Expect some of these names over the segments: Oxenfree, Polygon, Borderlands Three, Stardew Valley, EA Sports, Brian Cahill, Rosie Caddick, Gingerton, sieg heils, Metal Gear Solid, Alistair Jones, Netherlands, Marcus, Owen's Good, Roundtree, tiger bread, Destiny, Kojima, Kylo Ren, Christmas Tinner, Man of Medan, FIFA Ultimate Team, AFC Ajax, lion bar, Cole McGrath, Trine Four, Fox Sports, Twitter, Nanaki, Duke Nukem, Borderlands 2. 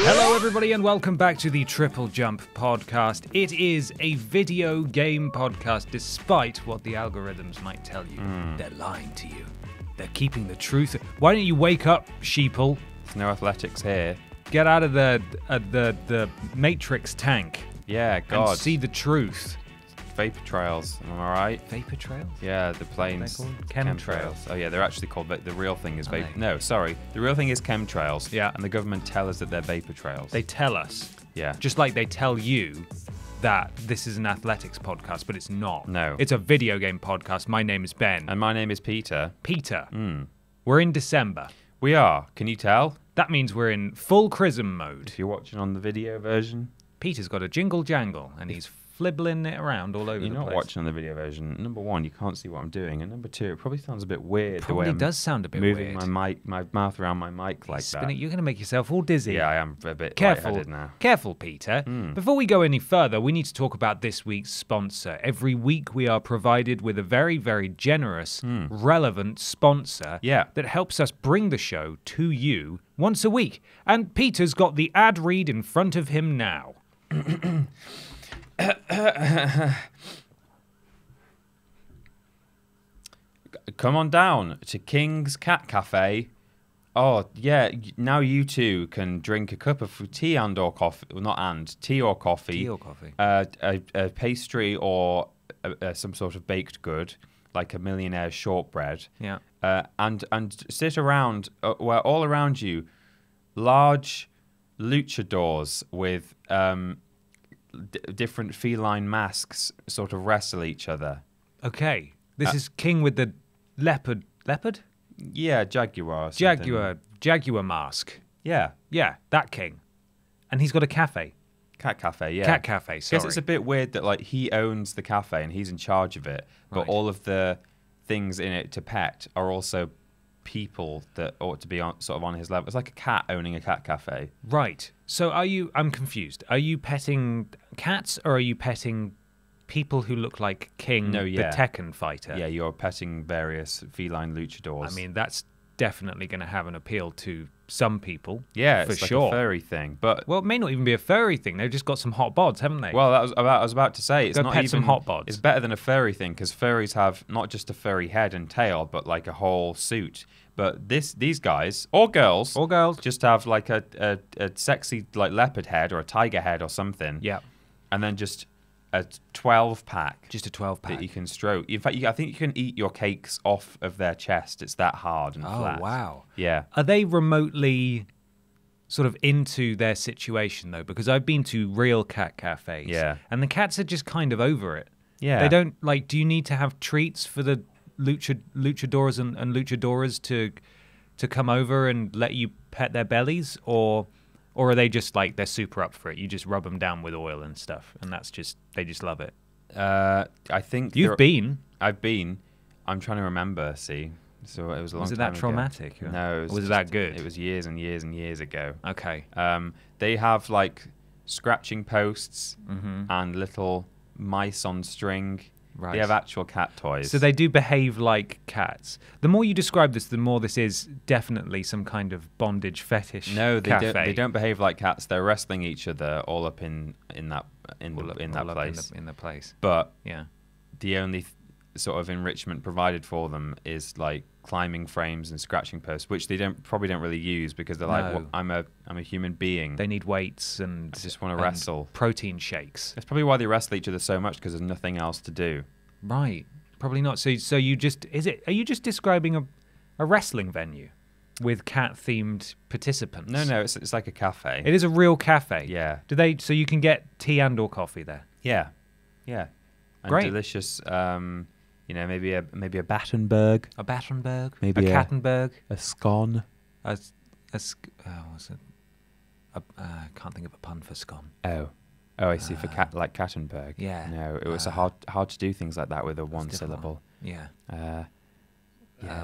Hello everybody and welcome back to the TripleJump podcast. It is a video game podcast despite what the algorithms might tell you. They're lying to you. They're keeping the truth. Why don't you wake up, sheeple? There's no athletics here. Get out of the Matrix tank. Yeah, God. And see the truth. Vapor trails, am I right? Vapor trails? Yeah, the planes. Chemtrails. Oh yeah, they're actually called, the real thing is vapor. No, sorry. The real thing is chemtrails. Yeah. And the government tell us that they're vapor trails. They tell us. Yeah. Just like they tell you that this is an athletics podcast, but it's not. No. It's a video game podcast. My name is Ben. And my name is Peter. Peter. We're in December. We are. Can you tell? That means we're in full chrism mode. If you're watching on the video version. Peter's got a jingle jangle and he's flibbling it around all over the place. You're not watching on the video version. Number one, you can't see what I'm doing. And number two, it probably sounds a bit weird. Probably the way does sound a bit moving weird. Moving my mouth around my mic like that. You're going to make yourself all dizzy. Yeah, I am a bit lightheaded now. Careful, Peter. Before we go any further, we need to talk about this week's sponsor. Every week we are provided with a very, very generous, relevant sponsor that helps us bring the show to you once a week. And Peter's got the ad read in front of him now. Come on down to King's Cat Cafe. Oh, yeah, now you too can drink a cup of tea and or coffee. Well, not and, tea or coffee. Tea or coffee. A pastry or some sort of baked good, like a millionaire shortbread. Yeah. And sit around, where all around you, large luchadors with... different feline masks sort of wrestle each other. Okay. This is King with the leopard. Leopard? Yeah, jaguar. Jaguar mask. Yeah. Yeah, that King. And he's got a cafe. Cat Cafe, yeah. Cat Cafe, sorry. I guess it's a bit weird that, like, he owns the cafe and he's in charge of it, but all of the things in it to pet are also people that ought to be on, sort of on his level. It's like a cat owning a cat cafe. Right. So are you... I'm confused. Are you petting cats or are you petting people who look like King, the Tekken fighter? Yeah, you're petting various feline luchadors. I mean, that's definitely going to have an appeal to some people. Yeah, for sure. Like a furry thing. But well, it may not even be a furry thing. They've just got some hot bods, haven't they? Well, I was about to say, it's not even... some hot bods. It's better than a furry thing because furries have not just a furry head and tail, but like a whole suit. But these guys, or girls, just have like a sexy like leopard head or a tiger head or something. Yeah, and then just a 12-pack. Just a 12-pack that you can stroke. In fact, I think you can eat your cakes off of their chest. It's that hard and flat. Oh wow! Yeah. Are they remotely sort of into their situation though? Because I've been to real cat cafes. Yeah. And the cats are just kind of over it. Yeah. They don't like. Do you need to have treats for the luchadors and luchadoras to come over and let you pet their bellies, or are they just like they're super up for it? You just rub them down with oil and stuff, and that's just they just love it. I think I've been. I'm trying to remember. See, so it was a long time ago. Was it that traumatic? No, it was just that good? It was years and years and years ago. Okay. They have like scratching posts and little mice on string. Right. They have actual cat toys. So they do behave like cats. The more you describe this, the more this is definitely some kind of bondage fetish. No, they don't behave like cats. They're wrestling each other all up in that place. But yeah, the only sort of enrichment provided for them is like climbing frames and scratching posts, which they probably don't really use because they're like, well, I'm a human being. They need weights and I just want to wrestle. Protein shakes. That's probably why they wrestle each other so much, because there's nothing else to do. Right. Probably not. So you just are you just describing a wrestling venue with cat themed participants? No, it's like a cafe. It is a real cafe. Yeah. So you can get tea and or coffee there. Yeah. Yeah. And great. Delicious you know, maybe a Battenberg. A Battenberg. Maybe a Cattenberg. A scone. What's it? I can't think of a pun for scone. Oh, I see. For cat, like Cattenberg. Yeah. No, it was hard to do things like that with a one syllable. Yeah.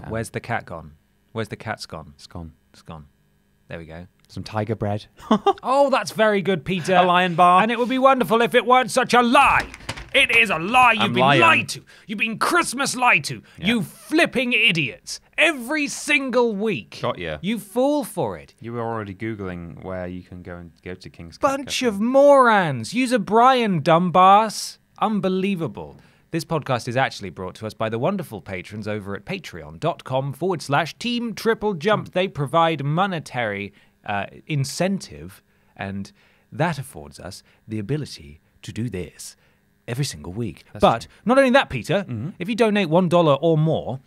Where's the cat gone? Where's the cat's gone? It's gone. It's gone. There we go. Some tiger bread. Oh, that's very good, Peter. A lion bar. And it would be wonderful if it weren't such a lie. It is a lie. You've been lied to. You've been Christmas lied to. Yeah. You flipping idiots. Every single week. Got you. You fall for it. You were already Googling where you can go and go to King's Cat Cafe. Bunch of morons. Use a Brian, dumbass. Unbelievable. This podcast is actually brought to us by the wonderful patrons over at patreon.com/teamtriplejump. They provide monetary incentive, and that affords us the ability to do this every single week. But not only that, Peter, if you donate $1 or more,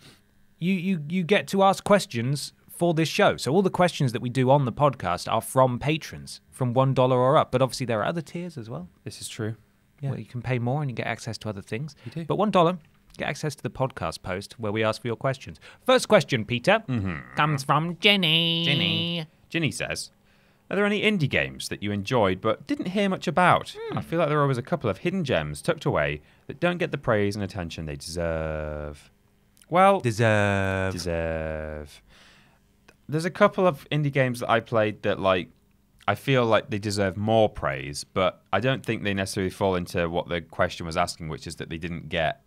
you get to ask questions for this show. So all the questions that we do on the podcast are from patrons, from $1 or up. But obviously there are other tiers as well. This is true. Yeah. Well, you can pay more and you get access to other things. You do. But $1, get access to the podcast post where we ask for your questions. First question, Peter, comes from Jenny. Jenny says, are there any indie games that you enjoyed but didn't hear much about? I feel like there are always a couple of hidden gems tucked away that don't get the praise and attention they deserve. Well, deserve. There's a couple of indie games that I played that, like, I feel like they deserve more praise, but I don't think they necessarily fall into what the question was asking, which is that they didn't get,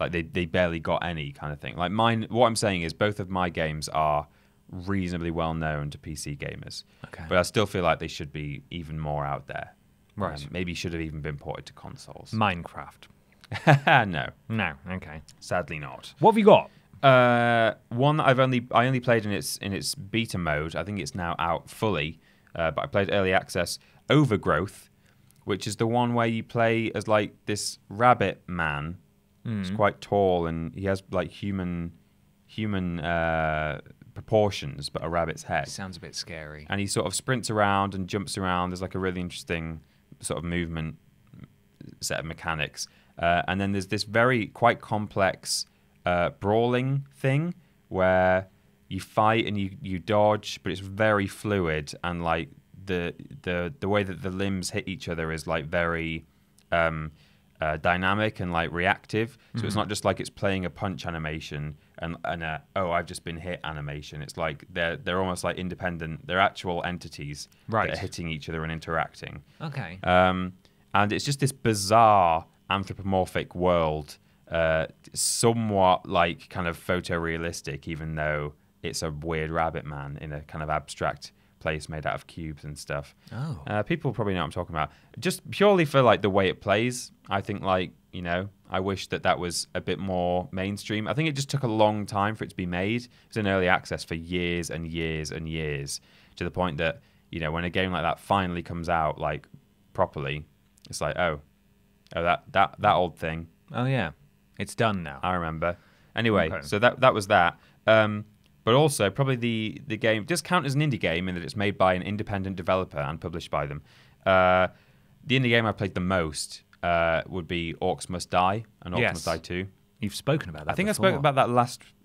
like, they barely got any kind of thing. Like, mine, what I'm saying is both of my games are reasonably well known to PC gamers, but I still feel like they should be even more out there. Right? Maybe should have even been ported to consoles. Minecraft. No. Okay. Sadly, not. What have you got? One that I only played in its beta mode. I think it's now out fully, but I played early access. Overgrowth, which is the one where you play as like this rabbit man. He's quite tall and he has like human. Proportions, but a rabbit's head. Sounds a bit scary. And he sort of sprints around and jumps around. There's like a really interesting sort of movement set of mechanics. And then there's this very quite complex brawling thing where you fight and you dodge, but it's very fluid, and like the way that the limbs hit each other is like very dynamic and like reactive. So it's not just like it's playing a punch animation and oh, I've just been hit animation. It's like they're almost like independent. They're actual entities that are hitting each other and interacting. Okay. And it's just this bizarre anthropomorphic world, somewhat like kind of photorealistic, even though it's a weird rabbit man in a kind of abstract place made out of cubes and stuff. Oh. People probably know what I'm talking about. Just purely for like the way it plays, I think, like, you know, I wish that that was a bit more mainstream. I think it just took a long time for it to be made. It was in early access for years and years and years, to the point that, you know, when a game like that finally comes out like properly, it's like, oh, that old thing. Oh yeah, it's done now. I remember. Anyway, so that was that. But also, probably the game does count as an indie game in that it's made by an independent developer and published by them. The indie game I played the most would be Orcs Must Die and Orcs Must Die 2. You've spoken about that. I think before. I spoke about that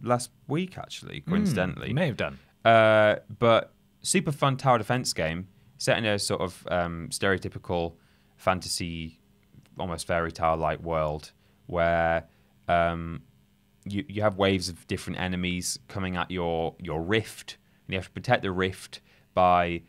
last week, actually, coincidentally. You may have done. But super fun tower defense game set in a sort of stereotypical fantasy, almost fairy tale-like world where... You have waves of different enemies coming at your rift, and you have to protect the rift by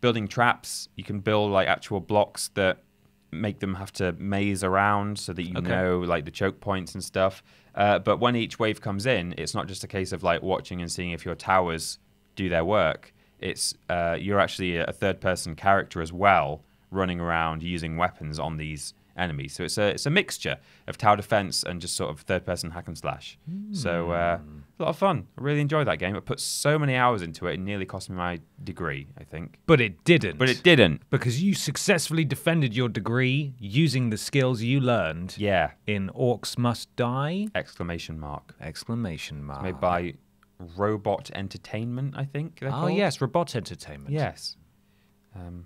building traps. You can build like actual blocks that make them have to maze around so that you know like the choke points and stuff. But when each wave comes in, it's not just a case of like watching and seeing if your towers do their work. It's you're actually a third-person character as well, running around using weapons on these enemies. So it's a mixture of tower defense and just sort of third-person hack and slash. So a lot of fun. I really enjoyed that game. I put so many hours into it, it nearly cost me my degree, I think. But it didn't. But it didn't. Because you successfully defended your degree using the skills you learned in Orcs Must Die. Exclamation mark. Exclamation mark. It's made by Robot Entertainment, I think they're called. Yes, Robot Entertainment. Yes.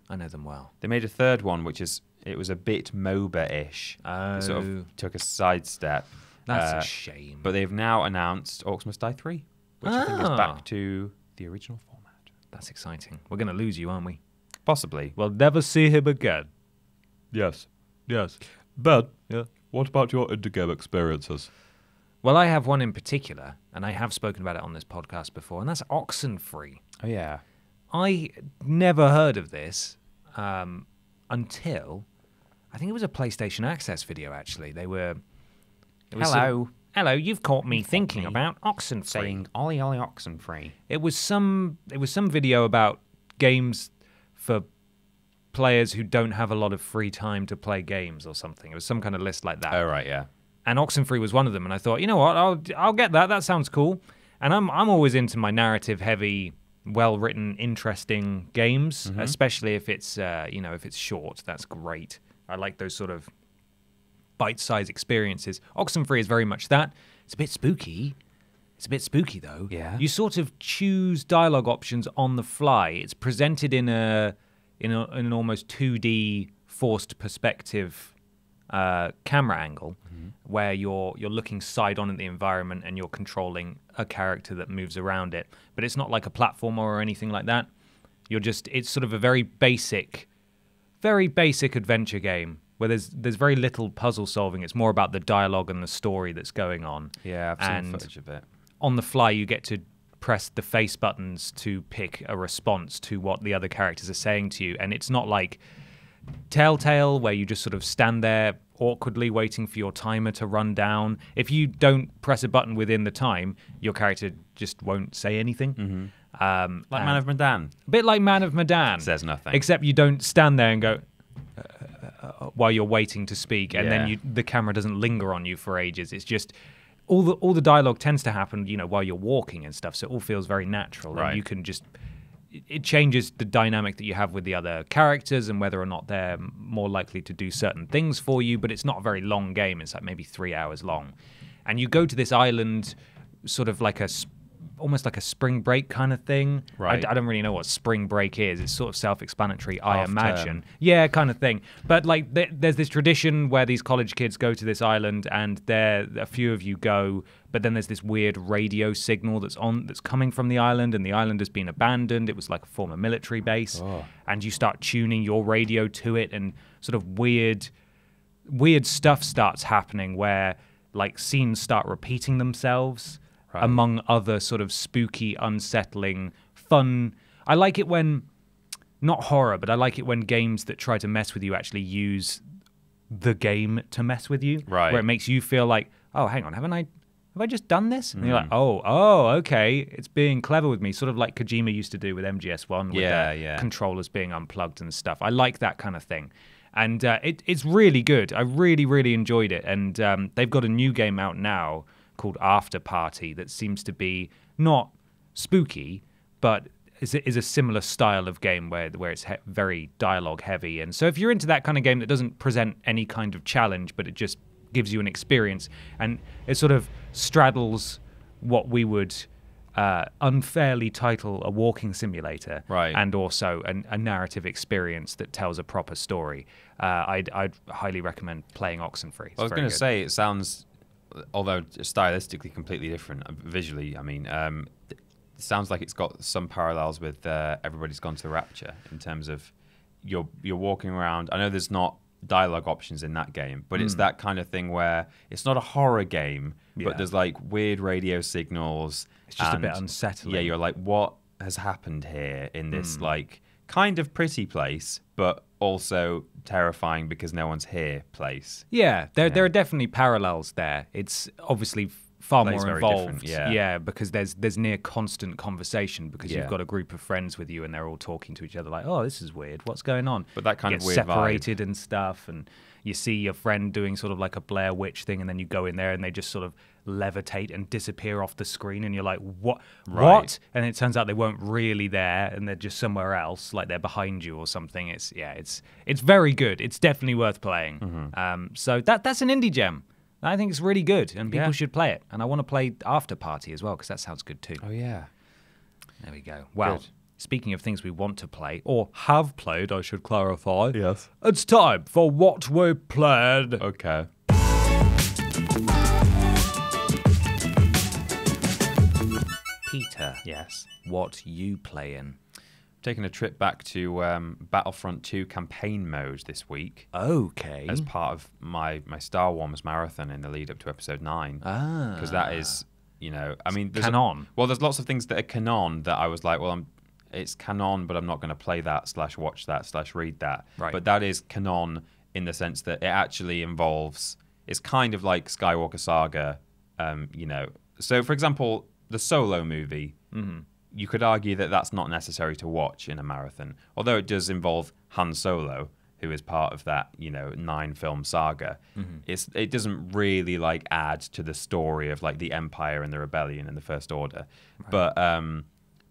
I know them well. They made a third one, which is... It was a bit MOBA-ish. Oh. It sort of took a sidestep. That's a shame. But they've now announced Orcs Must Die 3, which I think is back to the original format. That's exciting. We're going to lose you, aren't we? Possibly. We'll never see him again. Yes. Yes. But what about your indie game experiences? Well, I have one in particular, and I have spoken about it on this podcast before, and that's Oxenfree. Oh, yeah. I never heard of this until... I think it was a PlayStation Access video, actually. They were... Hello, you've caught me thinking about Oxenfree. Saying, Ollie, Ollie, Oxenfree. It was some video about games for players who don't have a lot of free time to play games or something. It was some kind of list like that. Oh, right, yeah. And Oxenfree was one of them, and I thought, you know what, I'll get that. That sounds cool. And I'm always into my narrative-heavy, well-written, interesting games, especially if it's you know, if it's short. That's great. I like those sort of bite-sized experiences. Oxenfree is very much that. It's a bit spooky. It's a bit spooky though. Yeah. You sort of choose dialogue options on the fly. It's presented in an almost 2D forced perspective camera angle, where you're looking side on at the environment and you're controlling a character that moves around it. But it's not like a platformer or anything like that. You're just, it's sort of a very basic adventure game where there's very little puzzle solving. It's more about the dialogue and the story that's going on. Yeah, I've seen footage of it. On the fly, you get to press the face buttons to pick a response to what the other characters are saying to you. And it's not like Telltale, where you just sort of stand there awkwardly waiting for your timer to run down. If you don't press a button within the time, your character just won't say anything. Like Man of Medan. A bit like Man of Medan. Says nothing. Except you don't stand there and go... while you're waiting to speak, and then the camera doesn't linger on you for ages. It's just all the dialogue tends to happen, you know, while you're walking and stuff. So it all feels very natural. Right. And you can just, it changes the dynamic that you have with the other characters and whether or not they're more likely to do certain things for you. But it's not a very long game. It's like maybe 3 hours long, and you go to this island, sort of like a almost like a spring break kind of thing. Right. I don't really know what spring break is. It's sort of self-explanatory, I imagine. Yeah, kind of thing. But like, there's this tradition where these college kids go to this island, and a few of you go. But then there's this weird radio signal that's coming from the island, and the island has been abandoned. It was like a former military base, and you start tuning your radio to it, and sort of weird stuff starts happening where like scenes start repeating themselves. Right. Among other sort of spooky, unsettling, fun. I like it when, not horror, but I like it when games that try to mess with you actually use the game to mess with you. Right. Where it makes you feel like, oh, hang on, have I just done this? And you're like, oh, okay, it's being clever with me. Sort of like Kojima used to do with MGS1, with the controllers being unplugged and stuff. I like that kind of thing. And it's really good. I really, really enjoyed it. And they've got a new game out now called After Party that seems to be not spooky, but is a similar style of game where it's very dialogue heavy. And so if you're into that kind of game that doesn't present any kind of challenge, but it just gives you an experience, and it sort of straddles what we would unfairly title a walking simulator, right, and also a narrative experience that tells a proper story, I'd highly recommend playing Oxenfree. I was going to say, it sounds... although stylistically completely different, visually, I mean, it sounds like it's got some parallels with Everybody's Gone to the Rapture, in terms of you're walking around. I know there's not dialogue options in that game, but it's that kind of thing where it's not a horror game, but there's like weird radio signals. It's just a bit unsettling. Yeah, you're like, what has happened here in this like kind of pretty place, but also terrifying because no one's here place. Yeah, there are definitely parallels there. It's obviously far more involved. Yeah, because there's near constant conversation, because you've got a group of friends with you and they're all talking to each other like, oh, this is weird, what's going on? But that kind of weird separated vibe and stuff, and you see your friend doing sort of like a Blair Witch thing, and then you go in there and they just sort of levitate and disappear off the screen, and you're like, what? Right. What? And it turns out they weren't really there, and they're just somewhere else, like they're behind you or something. It's it's very good. It's definitely worth playing. So that's an indie gem. I think it's really good, and people should play it. And I want to play After Party as well, because that sounds good too. Oh yeah, there we go. Well, good. Speaking of things we want to play, or have played, I should clarify. Yes. It's time for What We Played. Okay. Peter. Yes. What you playing? I'm taking a trip back to Battlefront 2 campaign mode this week. Okay. As part of my Star Wars marathon in the lead up to episode 9. Ah. Because that is, you know, I mean, there's canon. Well, there's lots of things that are canon that I was like, well, it's canon, but I'm not going to play that / watch that / read that. Right. But that is canon in the sense that it actually involves, it's kind of like Skywalker Saga, you know. So, for example, the Solo movie, you could argue that that's not necessary to watch in a marathon, although it does involve Han Solo, who is part of that, you know, 9-film saga. It doesn't really like add to the story of like the Empire and the Rebellion and the First Order. Right. But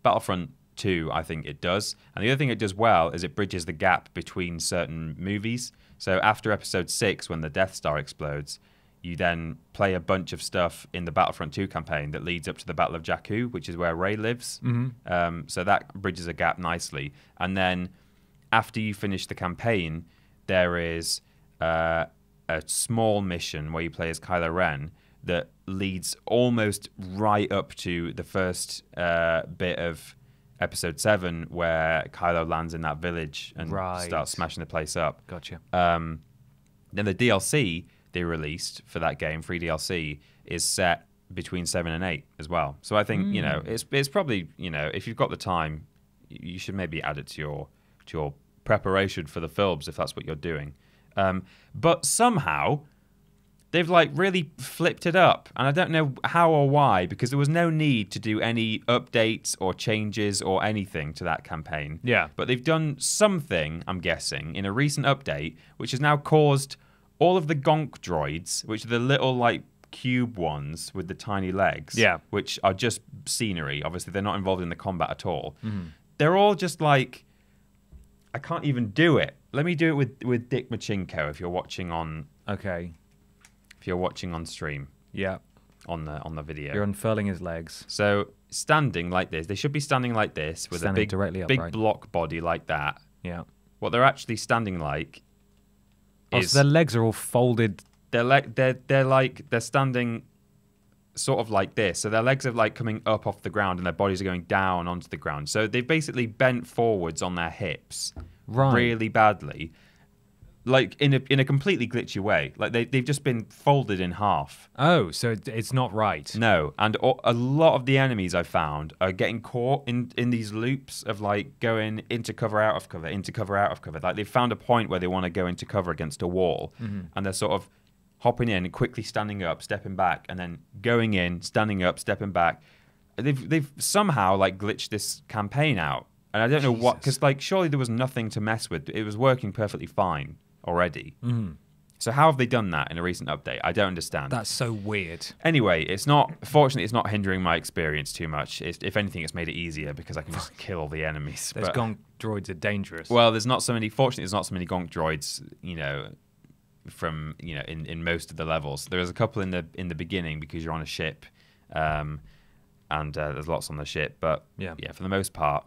Battlefront 2, I think it does. And the other thing it does well is it bridges the gap between certain movies. So after Episode 6, when the Death Star explodes, you then play a bunch of stuff in the Battlefront 2 campaign that leads up to the Battle of Jakku, which is where Rey lives. So that bridges a gap nicely. And then after you finish the campaign, there is a small mission where you play as Kylo Ren that leads almost right up to the first bit of Episode 7 where Kylo lands in that village and starts smashing the place up. Then the DLC they released for that game, free DLC, is set between 7 and 8 as well. So I think, you know, it's probably, you know, if you've got the time, you should maybe add it to your preparation for the films if that's what you're doing. But somehow they've like really flipped it up, and I don't know how or why, because there was no need to do any updates or changes or anything to that campaign. But they've done something, I'm guessing, in a recent update, which has now caused all of the gonk droids, which are the little like cube ones with the tiny legs, which are just scenery. Obviously they're not involved in the combat at all. They're all just like, I can't even do it. Let me do it with Dick Machinko if you're watching on. If you're watching on stream. On the video. You're unfurling his legs. So standing like this, they should be standing like this with standing a big directly upright, big block body like that. What they're actually standing like is, so their legs are all folded. They're standing sort of like this. So their legs are like coming up off the ground and their bodies are going down onto the ground. So they've basically bent forwards on their hips really badly, like in a completely glitchy way. Like they've just been folded in half. Oh, so it's not right. No, and a lot of the enemies I found are getting caught in these loops of like going into cover, out of cover, into cover, out of cover. Like they've found a point where they want to go into cover against a wall, and they're sort of hopping in and quickly standing up, stepping back, and then going in, standing up, stepping back. They've somehow like glitched this campaign out, and I don't know what, because like surely there was nothing to mess with. It was working perfectly fine already. So how have they done that in a recent update? I don't understand. That's so weird. Anyway, it's not, fortunately, it's not hindering my experience too much. It's, if anything, it's made it easier because I can just kill all the enemies. Those gonk droids are dangerous. Well, there's not so many. Fortunately, there's not so many gonk droids. You know, from in most of the levels. There was a couple in the beginning because you're on a ship, and there's lots on the ship. But yeah, for the most part,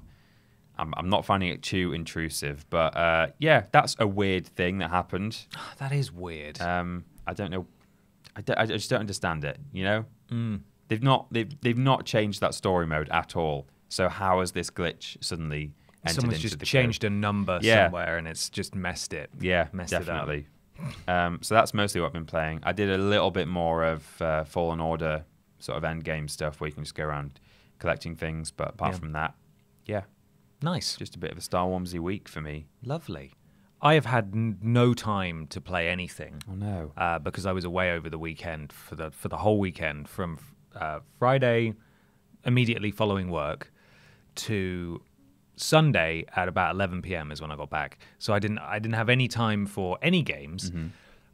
I'm not finding it too intrusive, but yeah, that's a weird thing that happened. That is weird. I don't know. I just don't understand it. You know, they've not changed that story mode at all. So how has this glitch suddenly entered Someone's into just the changed code? A number somewhere, and it's just messed it. Yeah, messed definitely. It up. So that's mostly what I've been playing. I did a little bit more of Fallen Order sort of end game stuff where you can just go around collecting things. But apart from that, nice. Just a bit of a Star Wars-y week for me. Lovely. I have had no time to play anything. Oh no. Because I was away over the weekend for the whole weekend, from Friday immediately following work to Sunday at about 11 PM is when I got back. So I didn't have any time for any games.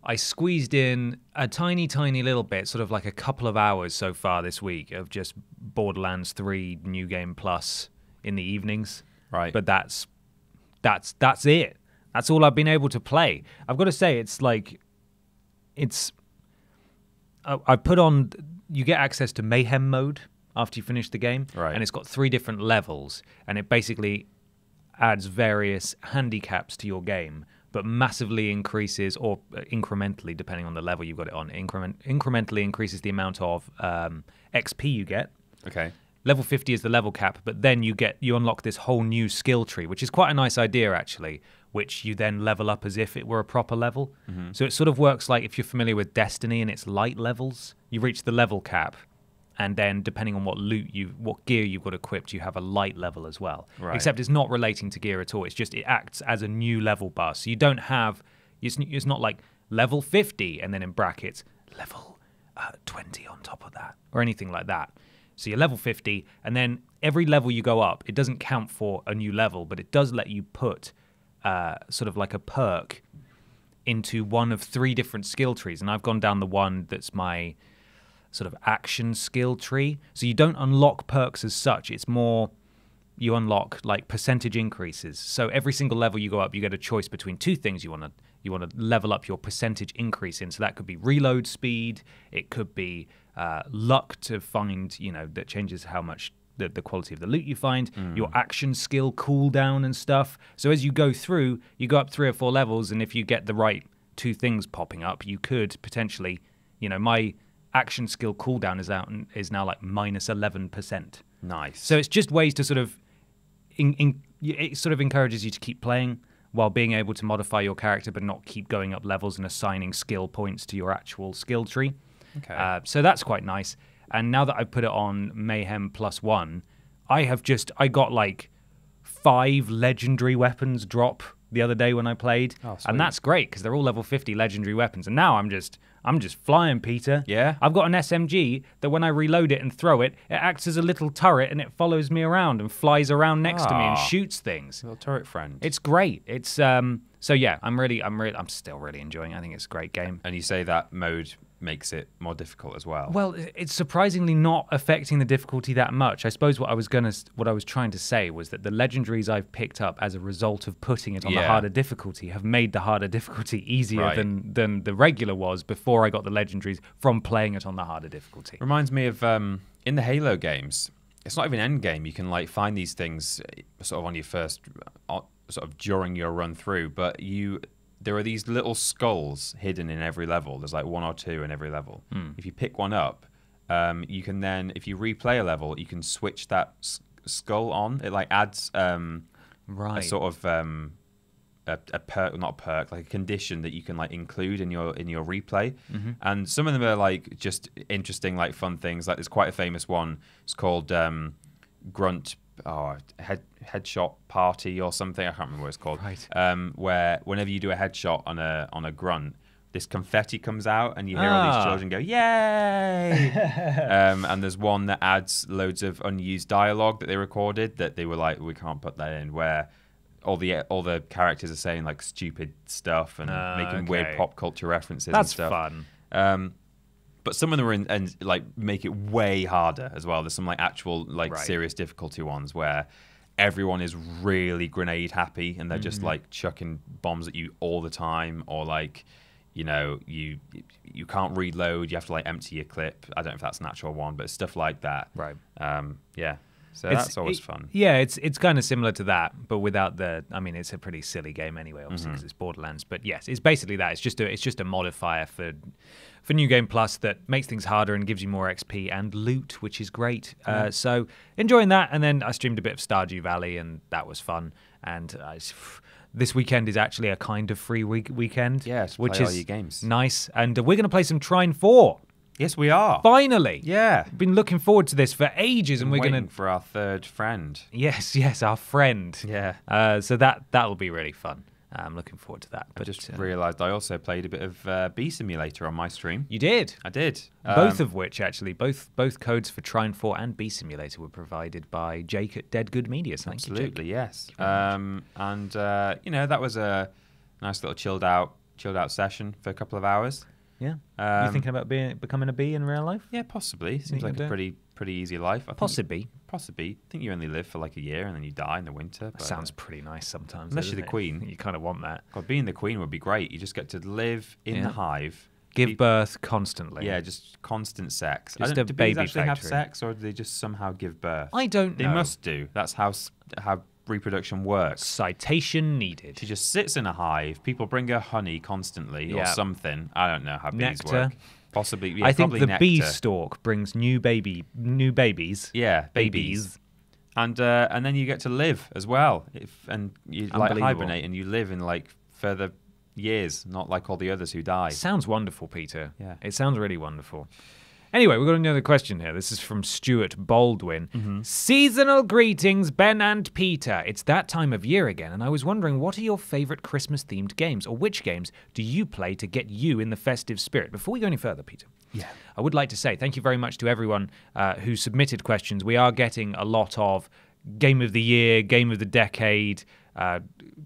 I squeezed in a tiny little bit, sort of like a couple of hours so far this week of just Borderlands 3 New Game Plus in the evenings. Right. But that's it. That's all I've been able to play. I've got to say, it's like, it's, I put on, you get access to Mayhem mode after you finish the game. Right. And it's got 3 different levels, and it basically adds various handicaps to your game, but massively increases, or incrementally, depending on the level you've got it on, incrementally increases the amount of XP you get. Okay. Level 50 is the level cap, but then you unlock this whole new skill tree, which is quite a nice idea, actually, which you then level up as if it were a proper level. So it sort of works like if you're familiar with Destiny and its light levels, you reach the level cap, and then depending on what gear you've got equipped, you have a light level as well. Right. Except it's not relating to gear at all. It's just, it acts as a new level bar. So you don't have It's not like level 50 and then in brackets level 20 on top of that or anything like that. So you're level 50, and then every level you go up, it doesn't count for a new level, but it does let you put sort of like a perk into one of 3 different skill trees. And I've gone down the one that's my sort of action skill tree. So you don't unlock perks as such. It's more you unlock like percentage increases. So every single level you go up, you get a choice between 2 things you want to level up your percentage increase in. So that could be reload speed. It could be luck to find, you know, that changes how much the quality of the loot you find, your action skill cooldown and stuff. So as you go through, you go up 3 or 4 levels, and if you get the right 2 things popping up, you could potentially, you know, my action skill cooldown is now like minus 11%. Nice. So it's just ways to sort of, it sort of encourages you to keep playing while being able to modify your character but not keep going up levels and assigning skill points to your actual skill tree. Okay. So that's quite nice. And now that I've put it on Mayhem +1, I got like 5 legendary weapons drop the other day when I played. Oh, and that's great because they're all level 50 legendary weapons. And now I'm just flying, Peter. Yeah. I've got an SMG that when I reload it and throw it, it acts as a little turret and it follows me around and flies around next to me and shoots things. Little turret friend. It's great. It's so yeah, I'm still really enjoying it. I think it's a great game. And you say that mode makes it more difficult as well. Well, it's surprisingly not affecting the difficulty that much. I suppose what I was trying to say was that the legendaries I've picked up as a result of putting it on the harder difficulty have made the harder difficulty easier than the regular was before I got the legendaries from playing it on the harder difficulty. Reminds me of in the Halo games. It's not even end game. You can like find these things sort of on your first, sort of during your run through, but there are these little skulls hidden in every level. There's like 1 or 2 in every level. If you pick one up, you can then, if you replay a level, you can switch that skull on. It like adds a sort of a perk, not a perk, like a condition that you can like include in your replay. And some of them are like just interesting, like fun things. Like there's quite a famous one. It's called Grunt. Headshot party or something. I can't remember what it's called. Right. Where whenever you do a headshot on a grunt, this confetti comes out and you hear all these children go, yay! And there's one that adds loads of unused dialogue that they recorded that they were like, we can't put that in, where all the characters are saying like stupid stuff and making weird pop culture references and stuff. That's fun. But some of them are and like make it way harder as well. There's some like actual like serious difficulty ones where everyone is really grenade happy and they're just like chucking bombs at you all the time, or like, you know, you can't reload. You have to like empty your clip. I don't know if that's an actual one, but stuff like that. Right. Yeah. So that's always fun. Yeah, it's kind of similar to that, but without the. I mean, it's a pretty silly game anyway, obviously, because it's Borderlands. But yes, it's basically that. It's just a modifier for New Game Plus that makes things harder and gives you more XP and loot, which is great. So enjoying that, and then I streamed a bit of Stardew Valley, and that was fun. And this weekend is actually a kind of free weekend. Yeah, which play is all your games. Nice, and we're going to play some Trine 4. Yes, we are. Finally. Yeah. Been looking forward to this for ages, and we're going to for our third friend. Yes, yes, our friend. Yeah. So that'll be really fun. I'm looking forward to that. But I just realised I also played a bit of Bee Simulator on my stream. You did? I did. Both of which, actually, both codes for Trine 4 and Bee Simulator were provided by Jake at Dead Good Media. So thank you, Jake. Yes. And you know, that was a nice little chilled out session for a couple of hours. Yeah. You thinking about becoming a bee in real life? Yeah, possibly. Seems like a pretty easy life. Possibly. I think you only live for like a year and then you die in the winter. But, sounds pretty nice sometimes. Unless you're the queen. You kind of want that. God, being the queen would be great. You just get to live in the hive. Give birth constantly. Yeah, just constant sex. Just a baby factory. Do they actually have sex, or do they just somehow give birth? I don't know. They must do. That's how reproduction works. Citation needed. She just sits in a hive. People bring her honey constantly or something. I don't know how bees work. Possibly. Yeah, I think the bee stalk brings new babies. Yeah, babies. And then you get to live as well. And you like hibernate and you live in like further years, not like all the others who die. Sounds wonderful, Peter. Yeah, it sounds really wonderful. Anyway, we've got another question here. This is from Stuart Baldwin. Seasonal greetings, Ben and Peter. It's that time of year again, and I was wondering, what are your favourite Christmas-themed games, or which games do you play to get you in the festive spirit? Before we go any further, Peter, I would like to say thank you very much to everyone who submitted questions. We are getting a lot of game of the year, game of the decade,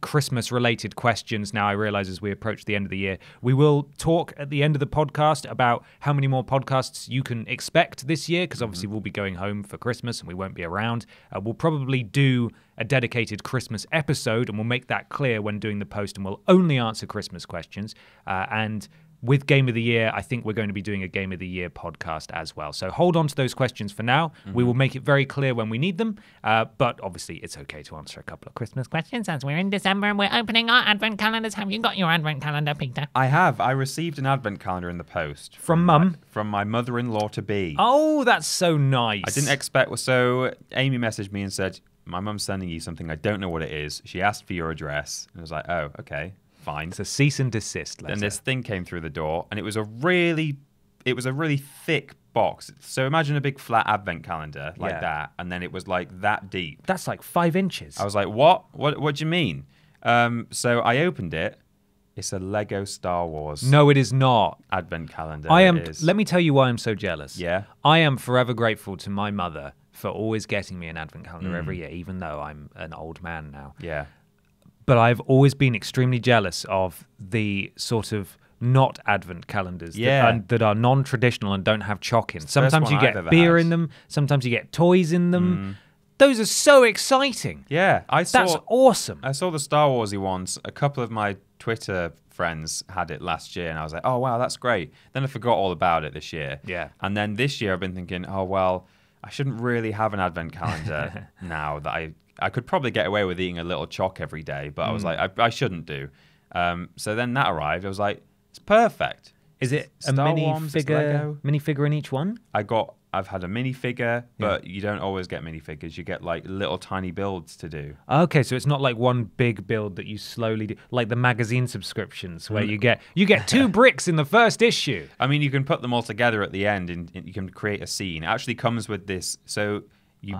Christmas-related questions now, I realise, as we approach the end of the year. We will talk at the end of the podcast about how many more podcasts you can expect this year, because obviously we'll be going home for Christmas and we won't be around. We'll probably do a dedicated Christmas episode, and we'll make that clear when doing the post, and we'll only answer Christmas questions. And with Game of the Year, I think we're going to be doing a Game of the Year podcast as well. So hold on to those questions for now. We will make it very clear when we need them. But obviously, it's okay to answer a couple of Christmas questions, as we're in December and we're opening our advent calendars. Have you got your advent calendar, Peter? I have. I received an advent calendar in the post. From Mum? From my mother-in-law-to-be. Oh, that's so nice. I didn't expect. So Amy messaged me and said, my mum's sending you something. I don't know what it is. She asked for your address. And I was like, oh, okay. Fine. It's a cease and desist letter. And this thing came through the door, and it was a really thick box. So imagine a big flat advent calendar like that, and then it was like that deep. That's like 5 inches. I was like, what do you mean? So I opened it. It's a Lego Star Wars. No, it is not. Advent calendar. Let me tell you why I'm so jealous. Yeah. I am forever grateful to my mother for always getting me an advent calendar every year, even though I'm an old man now. Yeah. But I've always been extremely jealous of the sort of not advent calendars that are non-traditional and don't have chalk in. Sometimes you get beer in them. Sometimes you get toys in them. Those are so exciting. Yeah. That's awesome. I saw the Star Wars-y ones. A couple of my Twitter friends had it last year, and I was like, oh, wow, that's great. Then I forgot all about it this year. Yeah. And then this year I've been thinking, oh, well, I shouldn't really have an advent calendar now that I could probably get away with eating a little choc every day, but I was like, I shouldn't do. So then that arrived. I was like, it's perfect. Is it a minifigure in each one? I've had a minifigure, but you don't always get minifigures. You get like little tiny builds to do. Okay, so it's not like one big build that you slowly do, like the magazine subscriptions where you get two bricks in the first issue. I mean, you can put them all together at the end, and you can create a scene. It actually comes with this, so you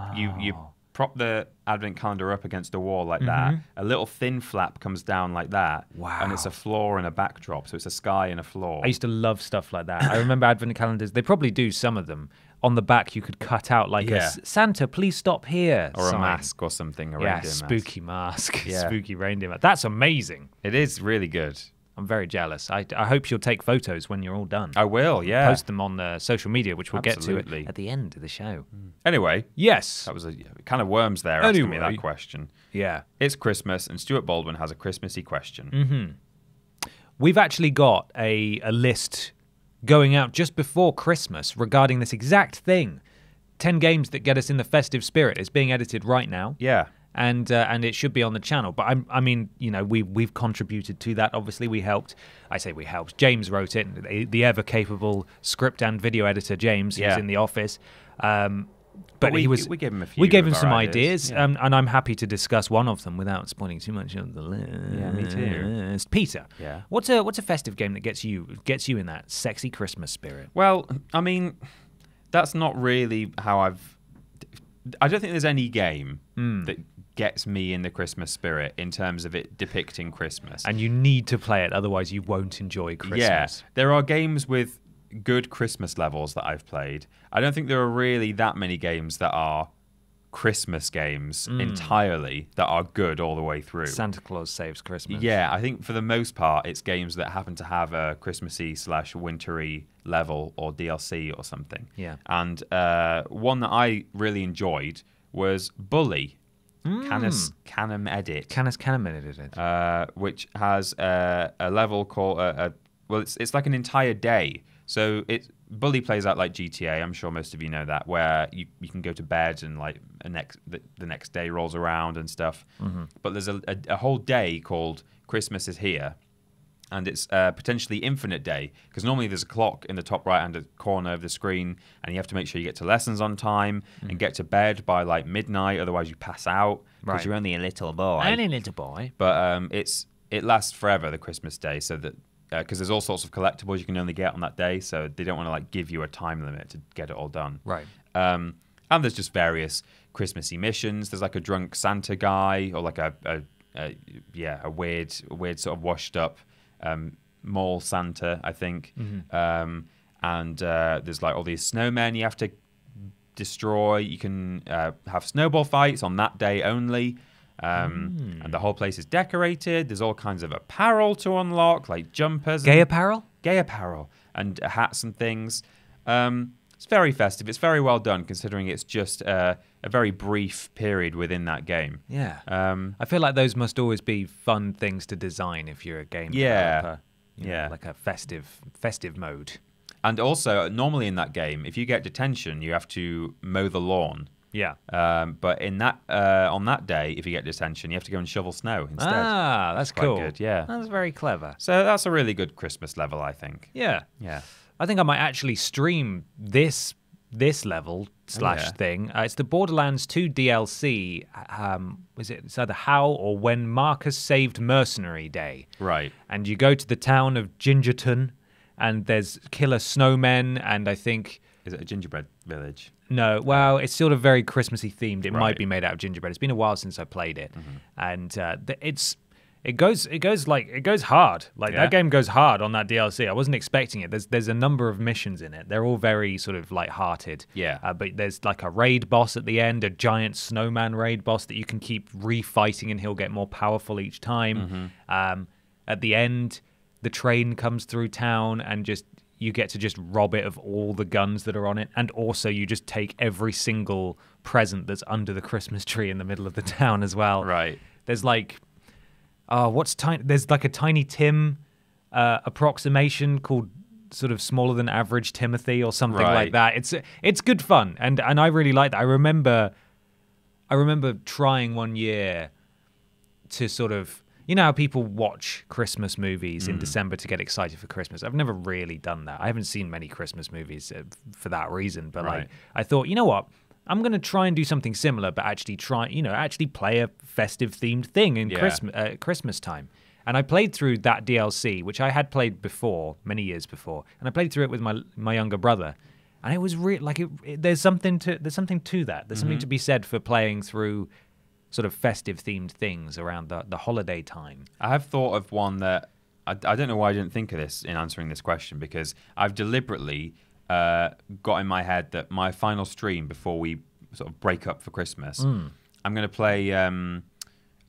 prop the advent calendar up against a wall like that. A little thin flap comes down like that. Wow. And it's a floor and a backdrop. So it's a sky and a floor. I used to love stuff like that. I remember advent calendars. They probably do some of them. On the back, you could cut out like a Santa, please stop here. Or sign. A mask or something. A reindeer spooky mask. Yeah. Spooky reindeer mask. That's amazing. It is really good. I'm very jealous. I hope you'll take photos when you're all done. I will, yeah. Post them on the social media, which we'll get to at the end of the show. Anyway. Yes. That was kind of worms there asking me that question. Yeah. It's Christmas, and Stuart Baldwin has a Christmassy question. We've actually got a list going out just before Christmas regarding this exact thing. 10 games that get us in the festive spirit. It's being edited right now. Yeah. And it should be on the channel. But I mean, you know, we've contributed to that. Obviously, we helped. I say we helped. James wrote it, the ever-capable script and video editor James, who's in the office. But we gave him a few. We gave him some ideas, yeah. And I'm happy to discuss one of them without spoiling too much of the list. Yeah, me too. Peter, what's a festive game that gets you in that sexy Christmas spirit? Well, I mean, that's not really how I don't think there's any game that gets me in the Christmas spirit in terms of it depicting Christmas. And you need to play it, otherwise you won't enjoy Christmas. Yeah, there are games with good Christmas levels that I've played. I don't think there are really that many games that are Christmas games entirely that are good all the way through. Santa Claus Saves Christmas. Yeah, I think for the most part it's games that happen to have a Christmassy/wintry level or DLC or something. Yeah. And one that I really enjoyed was Bully. Canis Canem Edit. Canis Canem Edit. Which has a level called well, it's like an entire day. So Bully plays out like GTA. I'm sure most of you know that, where you can go to bed and like the next day rolls around and stuff. But there's a whole day called Christmas is Here, and it's potentially infinite day, because normally there's a clock in the top right-hand corner of the screen, and you have to make sure you get to lessons on time and get to bed by like midnight, otherwise you pass out because you're only a little boy. But it lasts forever, the Christmas day, so that because there's all sorts of collectibles you can only get on that day, so they don't want to like give you a time limit to get it all done. Right. And there's just various Christmassy missions. There's like a drunk Santa guy, or like a weird sort of washed up mall Santa, I think. Mm-hmm. And there's like all these snowmen you have to destroy. You can have snowball fights on that day only. And the whole place is decorated. There's all kinds of apparel to unlock, like jumpers. Gay apparel. And hats and things. It's very festive. It's very well done, considering it's just a very brief period within that game. Yeah. I feel like those must always be fun things to design if you're a game developer. You know, yeah. Like a festive mode. And also, normally in that game, if you get detention, you have to mow the lawn. Yeah. But in that on that day, if you get detention, you have to go and shovel snow instead. Ah, that's cool. Quite good, yeah. That's very clever. So that's a really good Christmas level, I think. Yeah. Yeah. I think I might actually stream this level slash thing. It's the Borderlands 2 DLC. It's either How or When Marcus Saved Mercenary Day. Right. And you go to the town of Gingerton, and there's killer snowmen, and I think... Is it a gingerbread village? No, well, it's sort of very Christmassy themed. It might be made out of gingerbread. It's been a while since I played it, and it goes hard. Like that game goes hard on that DLC. I wasn't expecting it. There's a number of missions in it. They're all very sort of lighthearted. Yeah. But there's like a raid boss at the end, a giant snowman raid boss that you can keep refighting, and he'll get more powerful each time. At the end, the train comes through town and just. You get to just rob it of all the guns that are on it, and also you just take every single present that's under the Christmas tree in the middle of the town as well. Right. There's like, there's like a Tiny Tim approximation called sort of Smaller Than Average Timothy or something like that. It's good fun, and I really like that. I remember trying one year to sort of. You know how people watch Christmas movies in December to get excited for Christmas? I've never really done that. I haven't seen many Christmas movies for that reason. But like, I thought, you know what? I'm going to try and do something similar, but actually actually play a festive-themed thing in Christmas time. And I played through that DLC, which I had played before, many years before. And I played through it with my younger brother. And it was really like there's something to that. There's something to be said for playing through. Sort of festive-themed things around the holiday time. I have thought of one that... I don't know why I didn't think of this in answering this question, because I've deliberately got in my head that my final stream before we sort of break up for Christmas, I'm going to play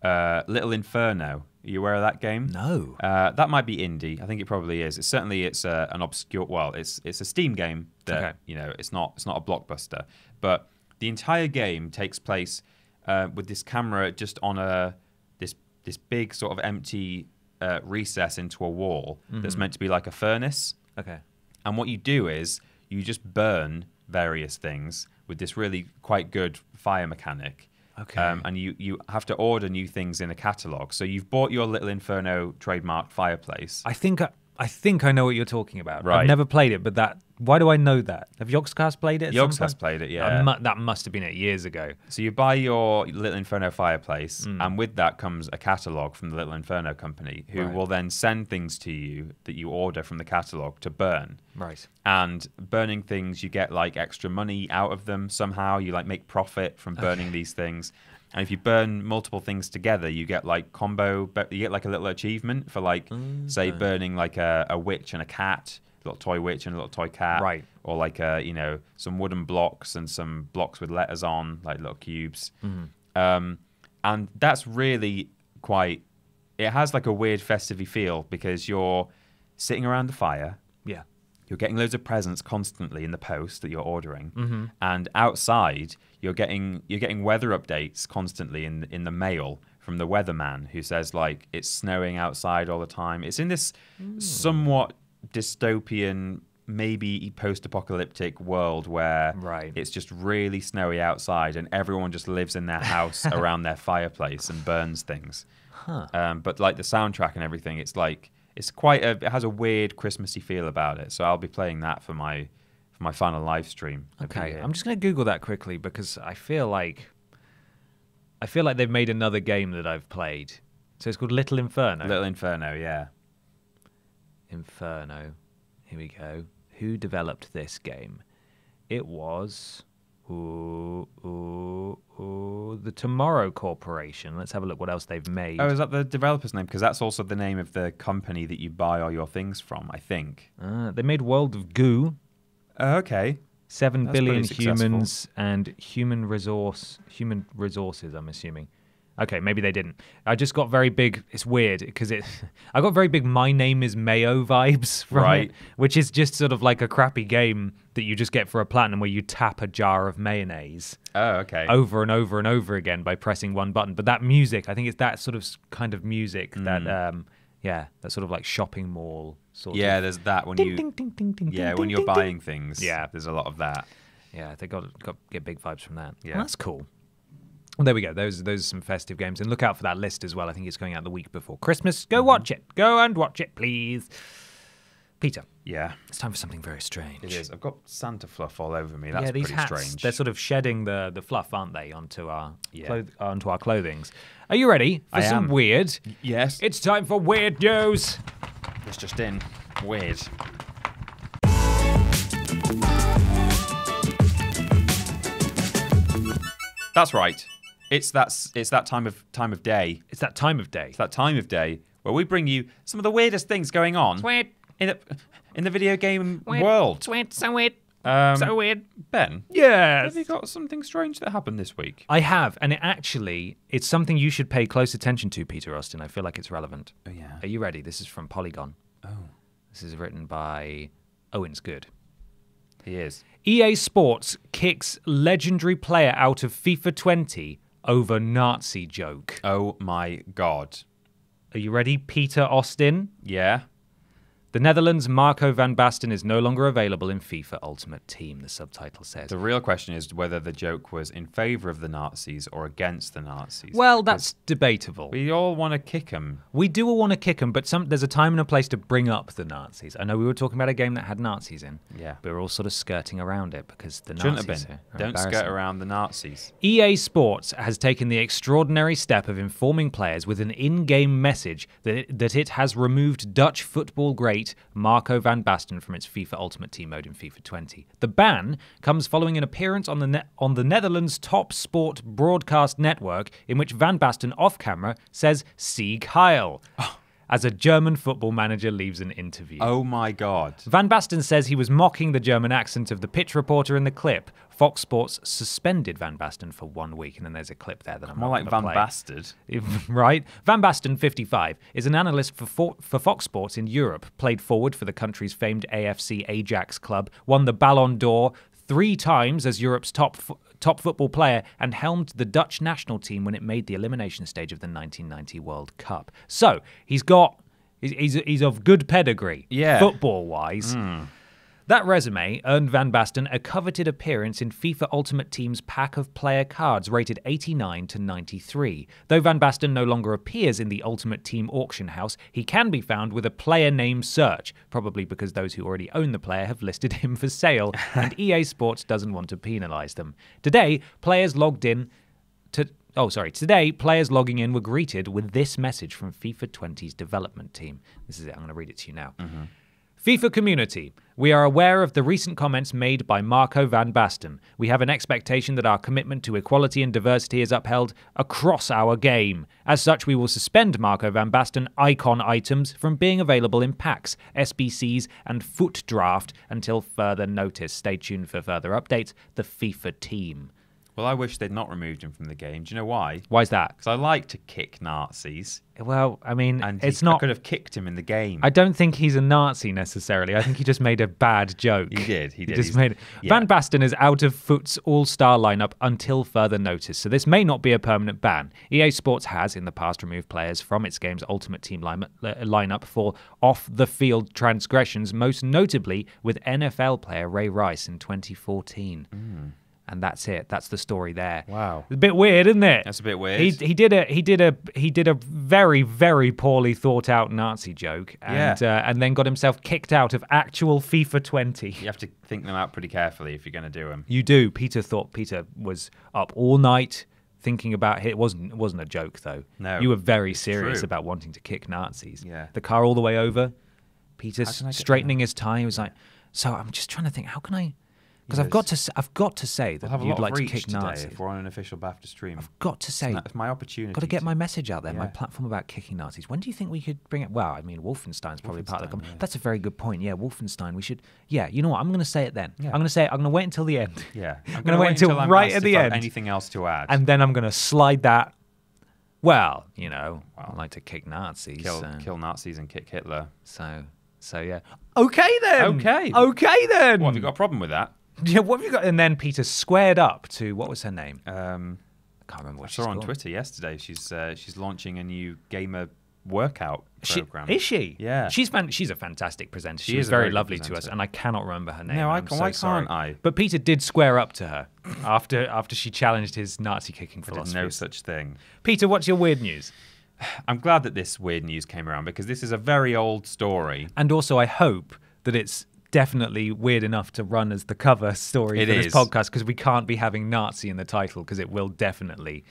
Little Inferno. Are you aware of that game? No. That might be indie. I think it probably is. It's an obscure... Well, it's a Steam game that, you know, it's not a blockbuster. But the entire game takes place... with this camera just on this big sort of empty recess into a wall that's meant to be like a furnace. Okay. And what you do is you just burn various things with this really quite good fire mechanic. Okay. And you have to order new things in a catalogue. So you've bought your Little Inferno trademark fireplace. I think I know what you're talking about. Right. I've never played it, but that... Why do I know that? Have Yogscast played it? Yogscast played it, yeah. That must have been it years ago. So you buy your Little Inferno fireplace, and with that comes a catalogue from the Little Inferno company, who will then send things to you that you order from the catalogue to burn. Right. And burning things, you get like extra money out of them somehow. You like make profit from burning these things. And if you burn multiple things together, you get like a little achievement for like, say, burning like a witch and a cat, a little toy witch and a little toy cat. Right. Or like, you know, some wooden blocks and some blocks with letters on, like little cubes. And that's really quite, it has like a weird festive-y feel because you're sitting around the fire. Yeah. You're getting loads of presents constantly in the post that you're ordering, and outside you're getting weather updates constantly in the mail from the weatherman who says like it's snowing outside all the time. It's in this somewhat dystopian, maybe post-apocalyptic world where it's just really snowy outside, and everyone just lives in their house around their fireplace and burns things. But like the soundtrack and everything, it's like. It's quite a. It has a weird Christmassy feel about it, so I'll be playing that for my final live stream. Okay, I'm just gonna Google that quickly because I feel like they've made another game that I've played. So it's called Little Inferno. Little Inferno, yeah. Inferno. Here we go. Who developed this game? It was the Tomorrow Corporation. Let's have a look what else they've made. Oh, is that the developer's name? Because that's also the name of the company that you buy all your things from, I think. They made World of Goo. Okay. 7 billion humans and human resources, I'm assuming. Okay, maybe they didn't. I just got very big. It's weird because I got very big My Name is Mayo vibes from it, which is just sort of like a crappy game that you just get for a platinum where you tap a jar of mayonnaise. Oh, okay. Over and over and over again by pressing one button. But that music, I think it's that sort of kind of music that yeah, that sort of like shopping mall sort of. Yeah, there's that when you when you're buying things. Yeah, there's a lot of that. Yeah, they got get big vibes from that. Yeah, well, that's cool. Well, there we go. Those are some festive games. And look out for that list as well. I think it's going out the week before Christmas. Go watch it. Go and watch it, please. Peter. Yeah. It's time for something very strange. It is. I've got Santa fluff all over me. That's pretty hats, strange. They're sort of shedding the fluff, aren't they, onto our clothings. Are you ready for some weird? Yes. It's time for weird news. It's just in. Weird. That's right. It's that time of day. It's that time of day. It's that time of day where we bring you some of the weirdest things going on in the video game world. It's weird, so weird, so weird. Ben, yes. Have you got something strange that happened this week? I have, and it's something you should pay close attention to, Peter Austin. I feel like it's relevant. Oh yeah. Are you ready? This is from Polygon. Oh. This is written by Owen's Good. He is. EA Sports kicks legendary player out of FIFA 20 over Nazi joke. Oh my God. Are you ready, Peter Austin? Yeah. The Netherlands' Marco van Basten is no longer available in FIFA Ultimate Team, the subtitle says. The real question is whether the joke was in favour of the Nazis or against the Nazis. Well, that's debatable. We all want to kick them. We do all want to kick them, but there's a time and a place to bring up the Nazis. I know we were talking about a game that had Nazis in. Yeah. But we were all sort of skirting around it because the Nazis are embarrassing. Don't skirt around the Nazis. EA Sports has taken the extraordinary step of informing players with an in-game message that it has removed Dutch football great Marco van Basten from its FIFA Ultimate Team mode in FIFA 20. The ban comes following an appearance on the Netherlands' top sport broadcast network in which Van Basten off-camera says Sieg Heil as a German football manager leaves an interview. Oh my God. Van Basten says he was mocking the German accent of the pitch reporter in the clip. Fox Sports suspended Van Basten for 1 week, and then there's a clip there that I'm more like Van Bastard, right? Van Basten, 55, is an analyst for Fox Sports in Europe. Played forward for the country's famed AFC Ajax club, won the Ballon d'Or 3 times as Europe's top football player, and helmed the Dutch national team when it made the elimination stage of the 1990 World Cup. So he's of good pedigree, yeah, football wise. Mm. That resume earned Van Basten a coveted appearance in FIFA Ultimate Team's pack of player cards rated 89 to 93. Though Van Basten no longer appears in the Ultimate Team auction house, he can be found with a player name search, probably because those who already own the player have listed him for sale, and EA Sports doesn't want to penalise them. Today, players logging in were greeted with this message from FIFA 20's development team. This is it. I'm going to read it to you now. Mm-hmm. FIFA community, we are aware of the recent comments made by Marco van Basten. We have an expectation that our commitment to equality and diversity is upheld across our game. As such, we will suspend Marco van Basten icon items from being available in packs, SBCs, and foot draft until further notice. Stay tuned for further updates. The FIFA team. Well, I wish they'd not removed him from the game. Do you know why? Why is that? Because I like to kick Nazis. Well, I mean, I could have kicked him in the game. I don't think he's a Nazi necessarily. I think he just made a bad joke. He did. Yeah. Van Basten is out of FUT's all-star lineup until further notice, so this may not be a permanent ban. EA Sports has in the past removed players from its game's Ultimate Team lineup for off-the-field transgressions, most notably with NFL player Ray Rice in 2014. Mm. And that's it. That's the story there. Wow, a bit weird, isn't it? That's a bit weird. He did a very, very poorly thought out Nazi joke, and then got himself kicked out of actual FIFA 20. You have to think them out pretty carefully if you're going to do them. You do. Peter was up all night thinking about it. It wasn't a joke though. No, you were very serious about wanting to kick Nazis. Yeah, the car all the way over. Peter's straightening his tie. He was like, so I'm just trying to think, how can I? Because I've got to say that you'd like to kick knives. If we're on an official BAFTA stream, I've got to say it's my opportunity. Got to get my message out there, my platform about kicking Nazis. When do you think we could bring it? Well, I mean, Wolfenstein's probably part of the. Yeah. That's a very good point. Yeah, Wolfenstein. We should. Yeah, you know what? I'm going to say it then. Yeah. I'm going to say it. I'm going to wait until the end. Yeah, I'm going to wait until right at the end. Anything else to add? And then I'm going to slide that. Well, you know, I like to kick Nazis. Kill Nazis and kick Hitler. So yeah. Okay then. Okay then. What, have you got a problem with that? Yeah, what have you got? And then Peter squared up to, what was her name? I can't remember what she's called. I saw her on Twitter yesterday. She's launching a new gamer workout program. Is she? Yeah. She's a fantastic presenter. She was very lovely to us, and I cannot remember her name. No, why can't I? But Peter did square up to her after she challenged his Nazi kicking philosophy. No such thing. Peter, what's your weird news? I'm glad that this weird news came around because this is a very old story. And also I hope that it's definitely weird enough to run as the cover story for this podcast, because we can't be having Nazi in the title because it will definitely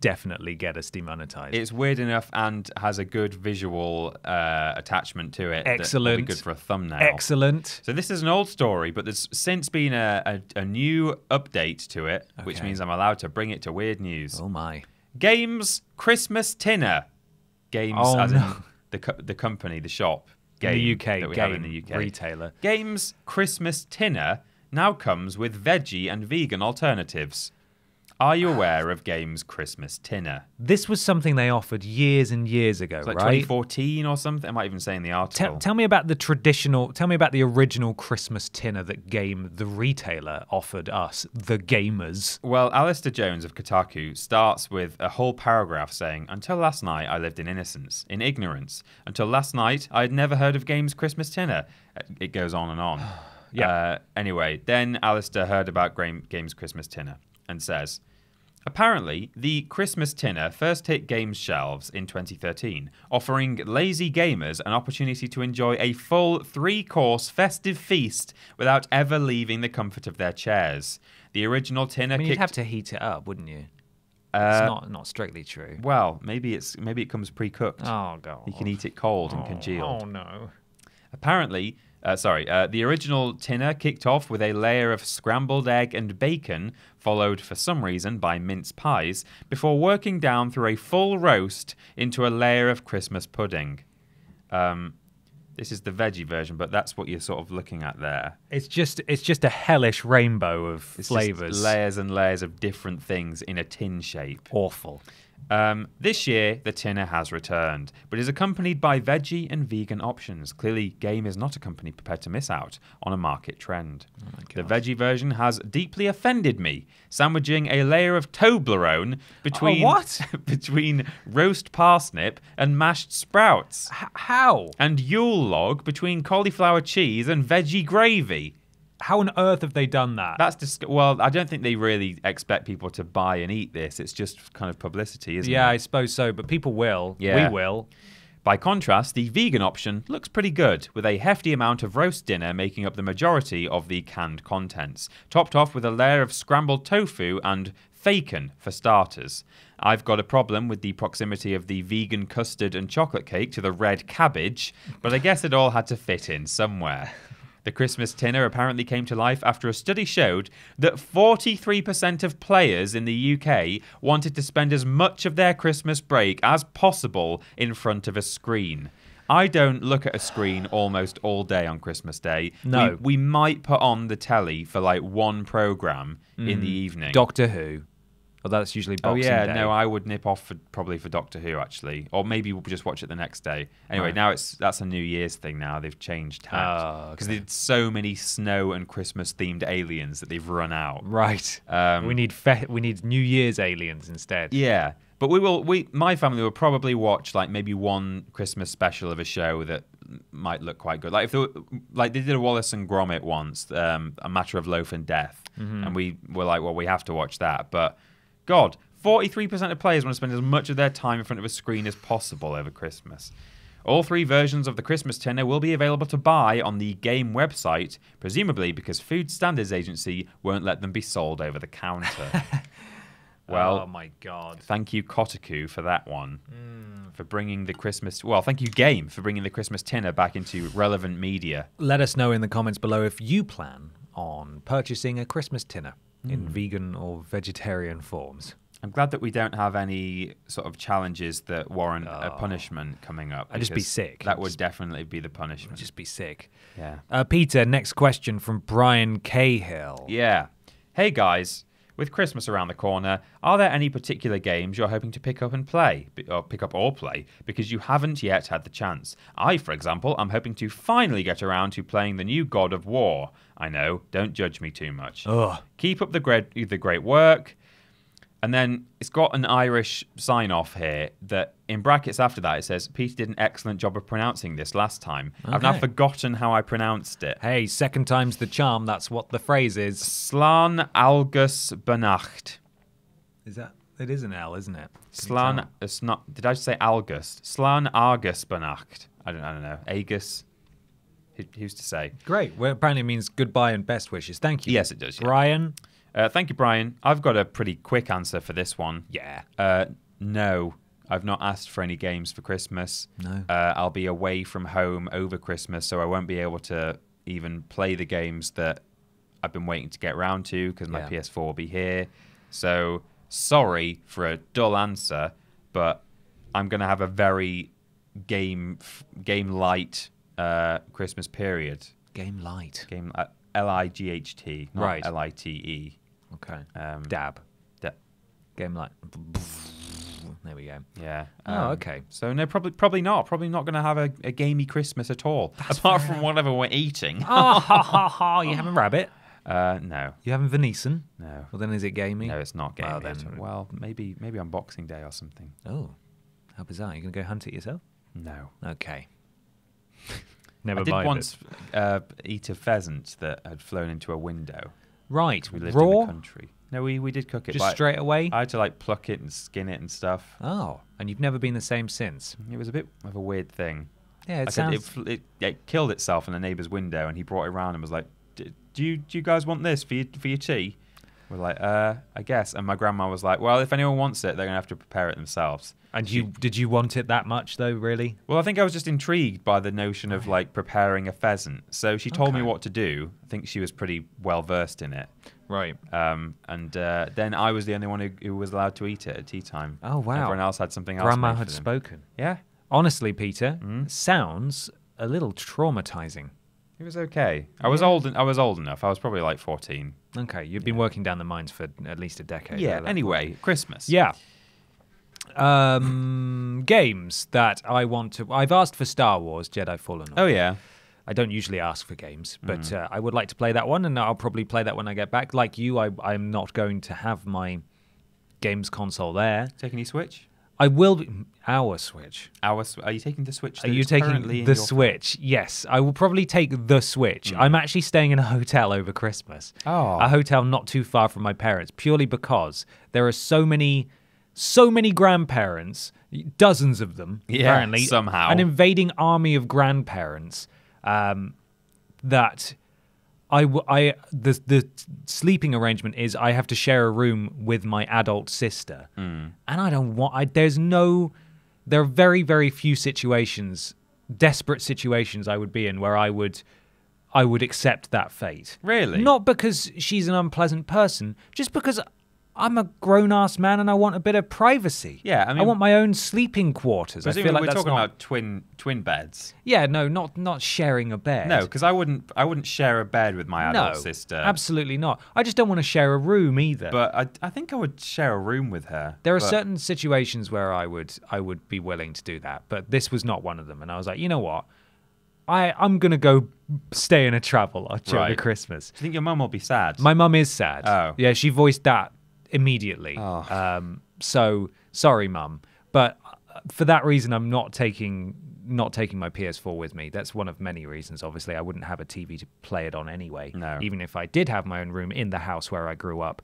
get us demonetized. It's weird enough and has a good visual attachment to it. Excellent. That'll be good for a thumbnail. Excellent. So this is an old story, but there's since been a new update to it, which means I'm allowed to bring it to weird news. Oh my. Game's Christmas Tinner. Games as in the company, the shop. Game in the UK, that we have in the UK. Retailer. Game's Christmas Tinner now comes with veggie and vegan alternatives. Are you aware of Game's Christmas Tinner? This was something they offered years and years ago, like 2014 or something. I might even say in the article. Tell me about the traditional. Tell me about the original Christmas Tinner that Game, the retailer, offered us, the gamers. Well, Alistair Jones of Kotaku starts with a whole paragraph saying, "Until last night, I lived in innocence, in ignorance. Until last night, I had never heard of Game's Christmas Tinner." It goes on and on. Anyway, then Alistair heard about Game's Christmas Tinner and says, apparently, the Christmas Tinner first hit Game's shelves in 2013, offering lazy gamers an opportunity to enjoy a full three-course festive feast without ever leaving the comfort of their chairs. The original Tinner, I mean, you'd have to heat it up, wouldn't you? It's not strictly true. Well, maybe it comes pre-cooked. Oh god! You can eat it cold and congealed. Oh no! Apparently. The original Tinner kicked off with a layer of scrambled egg and bacon, followed for some reason by mince pies, before working down through a full roast into a layer of Christmas pudding. This is the veggie version, but that's what you're sort of looking at there. It's just a hellish rainbow of flavours. Just layers and layers of different things in a tin shape. Awful. This year, the Tinner has returned, but is accompanied by veggie and vegan options. Clearly, Game is not a company prepared to miss out on a market trend. Oh, the veggie version has deeply offended me, sandwiching a layer of Toblerone between roast parsnip and mashed sprouts. How? And Yule log between cauliflower cheese and veggie gravy. How on earth have they done that? That's well, I don't think they really expect people to buy and eat this. It's just kind of publicity, isn't it? Yeah, I suppose so, but people will. Yeah. We will. By contrast, the vegan option looks pretty good, with a hefty amount of roast dinner making up the majority of the canned contents, topped off with a layer of scrambled tofu and Faken, for starters. I've got a problem with the proximity of the vegan custard and chocolate cake to the red cabbage, but I guess it all had to fit in somewhere. The Christmas Tinner apparently came to life after a study showed that 43% of players in the UK wanted to spend as much of their Christmas break as possible in front of a screen. I don't look at a screen almost all day on Christmas Day. No. We might put on the telly for like one programme in the evening. Doctor Who. Although that's usually Boxing Day. No, I would nip off probably for Doctor Who, actually. Or maybe we'll just watch it the next day. Anyway, now that's a New Year's thing now. They've changed tack. Because there's so many snow and Christmas-themed aliens that they've run out. Right. We need New Year's aliens instead. Yeah. But my family will probably watch like maybe one Christmas special of a show that might look quite good. Like they did a Wallace and Gromit once, A Matter of Loaf and Death. Mm-hmm. And we were like, well, we have to watch that. But God, 43% of players want to spend as much of their time in front of a screen as possible over Christmas. All three versions of the Christmas Tinner will be available to buy on the Game website, presumably because Food Standards Agency won't let them be sold over the counter. Well, oh my God. Thank you, Kotaku, for that one. for bringing the Christmas... Well, thank you, Game, for bringing the Christmas tinner back into relevant media. Let us know in the comments below if you plan on purchasing a Christmas tinner in vegan or vegetarian forms. I'm glad that we don't have any sort of challenges that warrant a punishment coming up. I'd just be sick. That would definitely be the punishment. Just be sick. Yeah. Peter, next question from Brian Cahill. Yeah. Hey, guys. With Christmas around the corner, are there any particular games you're hoping to pick up and play, or pick up or play, because you haven't yet had the chance? I, for example, am hoping to finally get around to playing the new God of War. I know, don't judge me too much. Ugh. Keep up the great work. And then it's got an Irish sign-off here that, in brackets after that, it says, Peter did an excellent job of pronouncing this last time. Okay. I've now forgotten how I pronounced it. Hey, second time's the charm. That's what the phrase is. Slán Algus Benacht. Is that... It is an L, isn't it? Slán... It's not... Did I just say Algus? Slán Argus Benacht. I don't know. Agus... Who's to say? Great. Well, apparently it means goodbye and best wishes. Thank you. Yes, it does. Yeah. Brian... thank you, Brian. I've got a pretty quick answer for this one. Yeah. No, I've not asked for any games for Christmas. No. I'll be away from home over Christmas, so I won't be able to even play the games that I've been waiting to get round to because my PS4 will be here. So sorry for a dull answer, but I'm going to have a very game light Christmas period. Game light. Game light. L-I-G-H-T, not right. L-I-T-E. Okay. Game like... There we go. Yeah. Okay. So no, probably not. Probably not going to have a gamey Christmas at all. That's apart from whatever we're eating. You having rabbit? No. You having venison? No. Well, then is it gamey? No, it's not gamey. Well, then, maybe on Boxing Day or something. Oh, how bizarre. You going to go hunt it yourself? No. Okay. Never mind. I did once eat a pheasant that had flown into a window. Right, we lived raw? In the country. No, we did cook it. Just straight away? I had to like pluck it and skin it and stuff. Oh, and you've never been the same since? It was a bit of a weird thing. Yeah, it sounds... It killed itself in a neighbour's window and he brought it around and was like, do you guys want this for your tea? We're like, I guess. And my grandma was like, well, if anyone wants it, they're going to have to prepare it themselves. And did you want it that much, though, really? Well, I think I was just intrigued by the notion of, like, preparing a pheasant. So she told me what to do. I think she was pretty well-versed in it. Right. Then I was the only one who was allowed to eat it at tea time. Oh, wow. Everyone else had something else. Grandma had spoken. Yeah. Honestly, Peter, sounds a little traumatizing. It was okay. I was old enough. I was probably like 14. Okay, you'd been working down the mines for at least a decade. Yeah. Anyway, Christmas. Yeah. Games that I want to. I've asked for Star Wars Jedi Fallen Order. Oh yeah. I don't usually ask for games, but I would like to play that one, and I'll probably play that when I get back. Like you, I'm not going to have my games console there. Taking your Switch. I will be, are you taking the Switch? Are you taking the Switch? Yes, I will probably take the Switch. I'm actually staying in a hotel over Christmas. Oh. A hotel not too far from my parents, purely because there are so many grandparents, dozens of them, apparently. Somehow. An invading army of grandparents that the sleeping arrangement is I have to share a room with my adult sister, and I don't want. There are very, very few situations, desperate situations I would be in where I would accept that fate. Really, not because she's an unpleasant person, just because I'm a grown-ass man and I want a bit of privacy. Yeah, I mean, I want my own sleeping quarters. I feel like we're talking about twin beds. Yeah, no, not sharing a bed. No, because I wouldn't share a bed with my adult sister. Absolutely not. I just don't want to share a room either. But I think I would share a room with her. There are certain situations where I would be willing to do that, but this was not one of them. And I was like, you know what? I'm going to go stay in a travel during Christmas. Do you think your mum will be sad? My mum is sad. Oh. Yeah, she voiced that immediately. Oh. So sorry, Mum, but for that reason, I'm not taking my PS4 with me. That's one of many reasons. Obviously, I wouldn't have a TV to play it on anyway. No. Even if I did have my own room in the house where I grew up,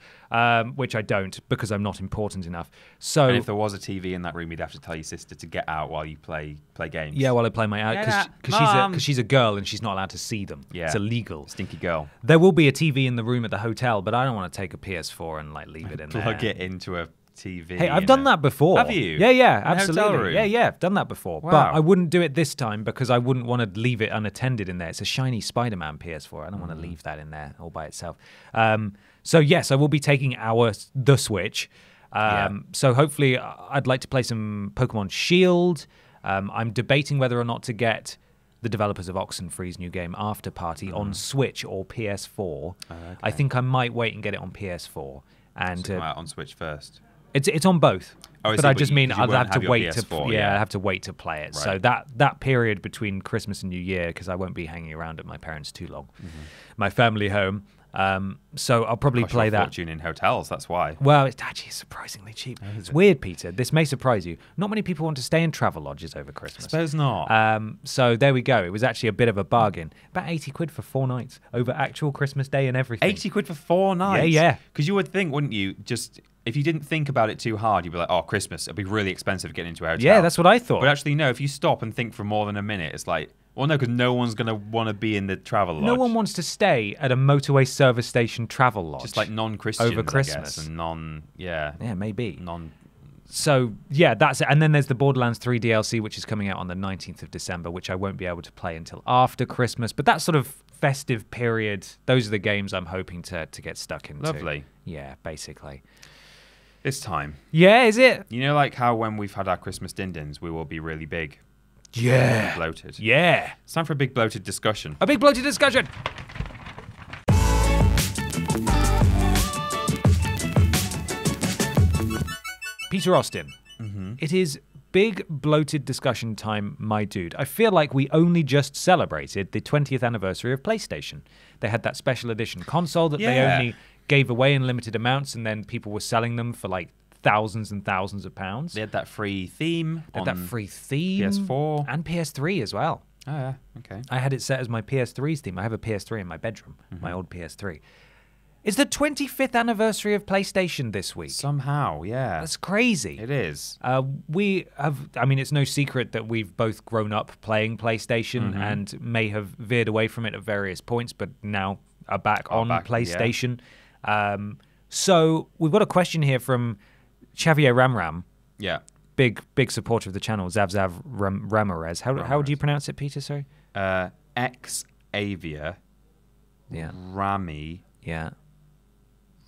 which I don't because I'm not important enough. So, and if there was a TV in that room, you'd have to tell your sister to get out while you play games. Yeah, while I play my out because she's a girl and she's not allowed to see them. Yeah, it's illegal. Stinky girl. There will be a TV in the room at the hotel, but I don't want to take a PS4 and like leave it in there. Plug it into a TV. Hey, I've done that before. Have you? Yeah, yeah, absolutely. Yeah, yeah, I've done that before. Wow. But I wouldn't do it this time because I wouldn't want to leave it unattended in there. It's a shiny Spider-Man PS4. I don't want to leave that in there all by itself. So yes, I will be taking the Switch. So hopefully I'd like to play some Pokemon Shield. I'm debating whether or not to get the developers of Oxenfree's new game After Party on Switch or PS4. Okay. I think I might wait and get it on PS4. And so on Switch first. It's on both. Oh, but I just mean I'd have to wait PS4, to I have to wait to play it. Right. So that period between Christmas and New Year, because I won't be hanging around at my parents' too long, my family home. So I'll probably play that. Fortune in hotels, that's why. Well, it's actually surprisingly cheap. It's weird, Peter. This may surprise you. Not many people want to stay in travel lodges over Christmas. I suppose not. So there we go. It was actually a bit of a bargain. About 80 quid for 4 nights over actual Christmas Day and everything. 80 quid for 4 nights? Yeah, yeah. Because you would think, wouldn't you, just if you didn't think about it too hard, you'd be like, oh, Christmas, it'll be really expensive getting into a hotel. Yeah, that's what I thought. But actually, no, if you stop and think for more than a minute, it's like, well, no, because no one's going to want to be in the travel lodge. No one wants to stay at a motorway service station travel lodge. Just like non-Christians, over Christmas. I guess, and yeah, maybe. So, yeah, that's it. And then there's the Borderlands 3 DLC, which is coming out on the 19th of December, which I won't be able to play until after Christmas. But that sort of festive period, those are the games I'm hoping to get stuck into. Lovely. Yeah, basically. It's time. Yeah, is it? You know, like how when we've had our Christmas din-dins, we will be really big. Yeah. Bloated. Yeah. It's time for a big bloated discussion. A big bloated discussion! Peter Austin, it is big bloated discussion time, my dude. I feel like we only just celebrated the 20th anniversary of PlayStation. They had that special edition console that they only gave away in limited amounts, and then people were selling them for like thousands and thousands of pounds. They had that free theme. PS4. And PS3 as well. Oh, yeah. Okay. I had it set as my PS3's theme. I have a PS3 in my bedroom, my old PS3. It's the 25th anniversary of PlayStation this week. Somehow, yeah. That's crazy. It is. We have, I mean, it's no secret that we've both grown up playing PlayStation and may have veered away from it at various points, but now are back on PlayStation. Yeah. So we've got a question here from Xavier Ramram, big supporter of the channel, Zav Ramirez. How do you pronounce it, Peter? Sorry, Xavier, Rami,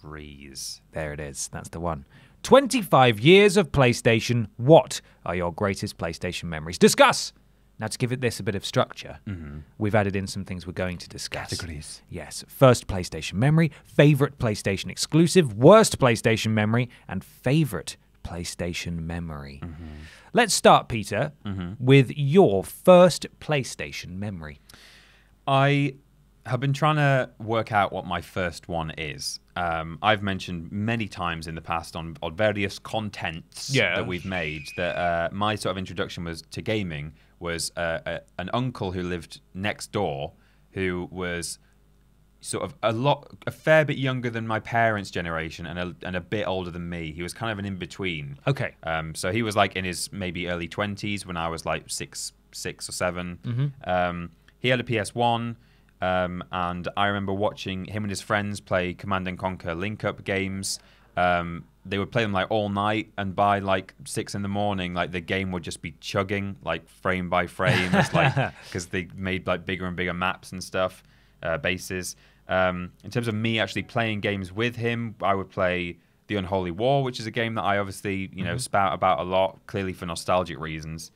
Rees. There it is. That's the one. 25 years of PlayStation. What are your greatest PlayStation memories? Discuss. Now, to give it this a bit of structure, we've added in some things we're going to discuss. Categories. Yes. First PlayStation memory, favourite PlayStation exclusive, worst PlayStation memory, and favourite PlayStation memory. Let's start, Peter, with your first PlayStation memory. I have been trying to work out what my first one is. I've mentioned many times in the past on various contents that we've made that my sort of introduction was to gaming was an uncle who lived next door who was sort of a fair bit younger than my parents' generation and a bit older than me. He was kind of an in-between. Okay. So he was like in his maybe early 20s when I was like six or seven. He had a PS1. And I remember watching him and his friends play Command & Conquer link-up games. They would play them like all night, and by like 6 in the morning, like the game would just be chugging, like frame by frame, because they made like bigger and bigger maps and stuff, bases. In terms of me actually playing games with him, I would play The Unholy War, which is a game that I obviously spout about a lot, clearly for nostalgic reasons.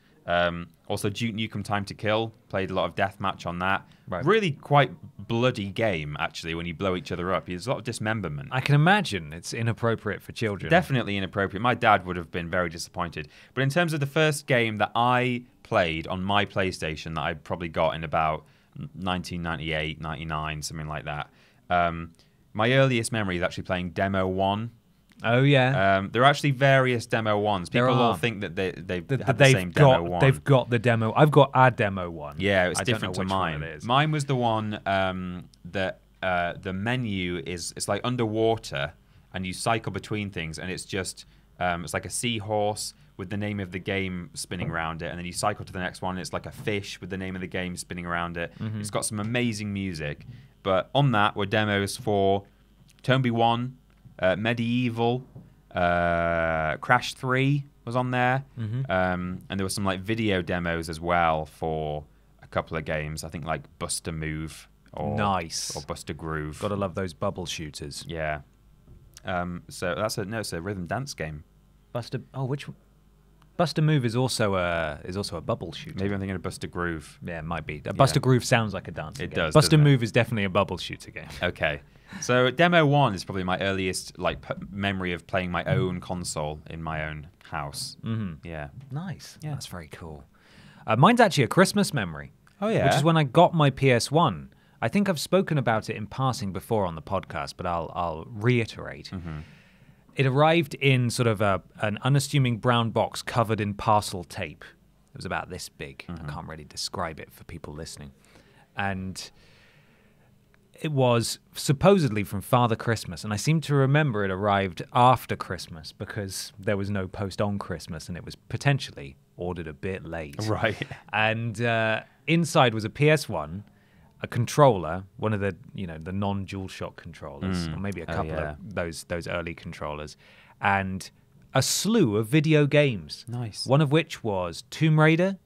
Also Duke Nukem Time to Kill, played a lot of deathmatch on that. Right. Really quite bloody game, actually, when you blow each other up. There's a lot of dismemberment. I can imagine it's inappropriate for children. Definitely inappropriate. My dad would have been very disappointed. But in terms of the first game that I played on my PlayStation that I probably got in about 1998, 99, something like that, my earliest memory is actually playing Demo 1. Oh, yeah. There are actually various Demo 1s. People all think that they've had the same Demo 1. They've got the Demo. I've got our Demo 1. Yeah, it's different to mine. Mine was the one that the menu is, it's like underwater, and you cycle between things, and it's just, it's like a seahorse with the name of the game spinning around it, and then you cycle to the next one, and it's like a fish with the name of the game spinning around it. It's got some amazing music. But on that were demos for Tomb 1, Medieval, Crash 3 was on there. Mm-hmm. And there were some like video demos as well for a couple of games. I think like Buster Move or nice or Buster Groove. Gotta love those bubble shooters. Yeah. So that's a it's a rhythm dance game. Buster Buster Move is also a bubble shooter. Maybe I'm thinking of Buster Groove. Yeah, it might be. Buster Groove sounds like a dance game. It does. Buster Move is definitely a bubble shooter game. Okay. So demo one is probably my earliest like memory of playing my own console in my own house. Mm-hmm. Yeah. Nice. Yeah, that's very cool. Mine's actually a Christmas memory. Oh yeah. Which is when I got my PS1. I think I've spoken about it in passing before on the podcast, but I'll reiterate. Mm-hmm. It arrived in sort of an unassuming brown box covered in parcel tape. It was about this big. Mm-hmm. I can't really describe it for people listening. And it was supposedly from Father Christmas. And I seem to remember it arrived after Christmas because there was no post on Christmas and it was potentially ordered a bit late. Right. And inside was a PS1, a controller, one of the the non-DualShock controllers, or maybe a couple of those early controllers, and a slew of video games. Nice. One of which was Tomb Raider,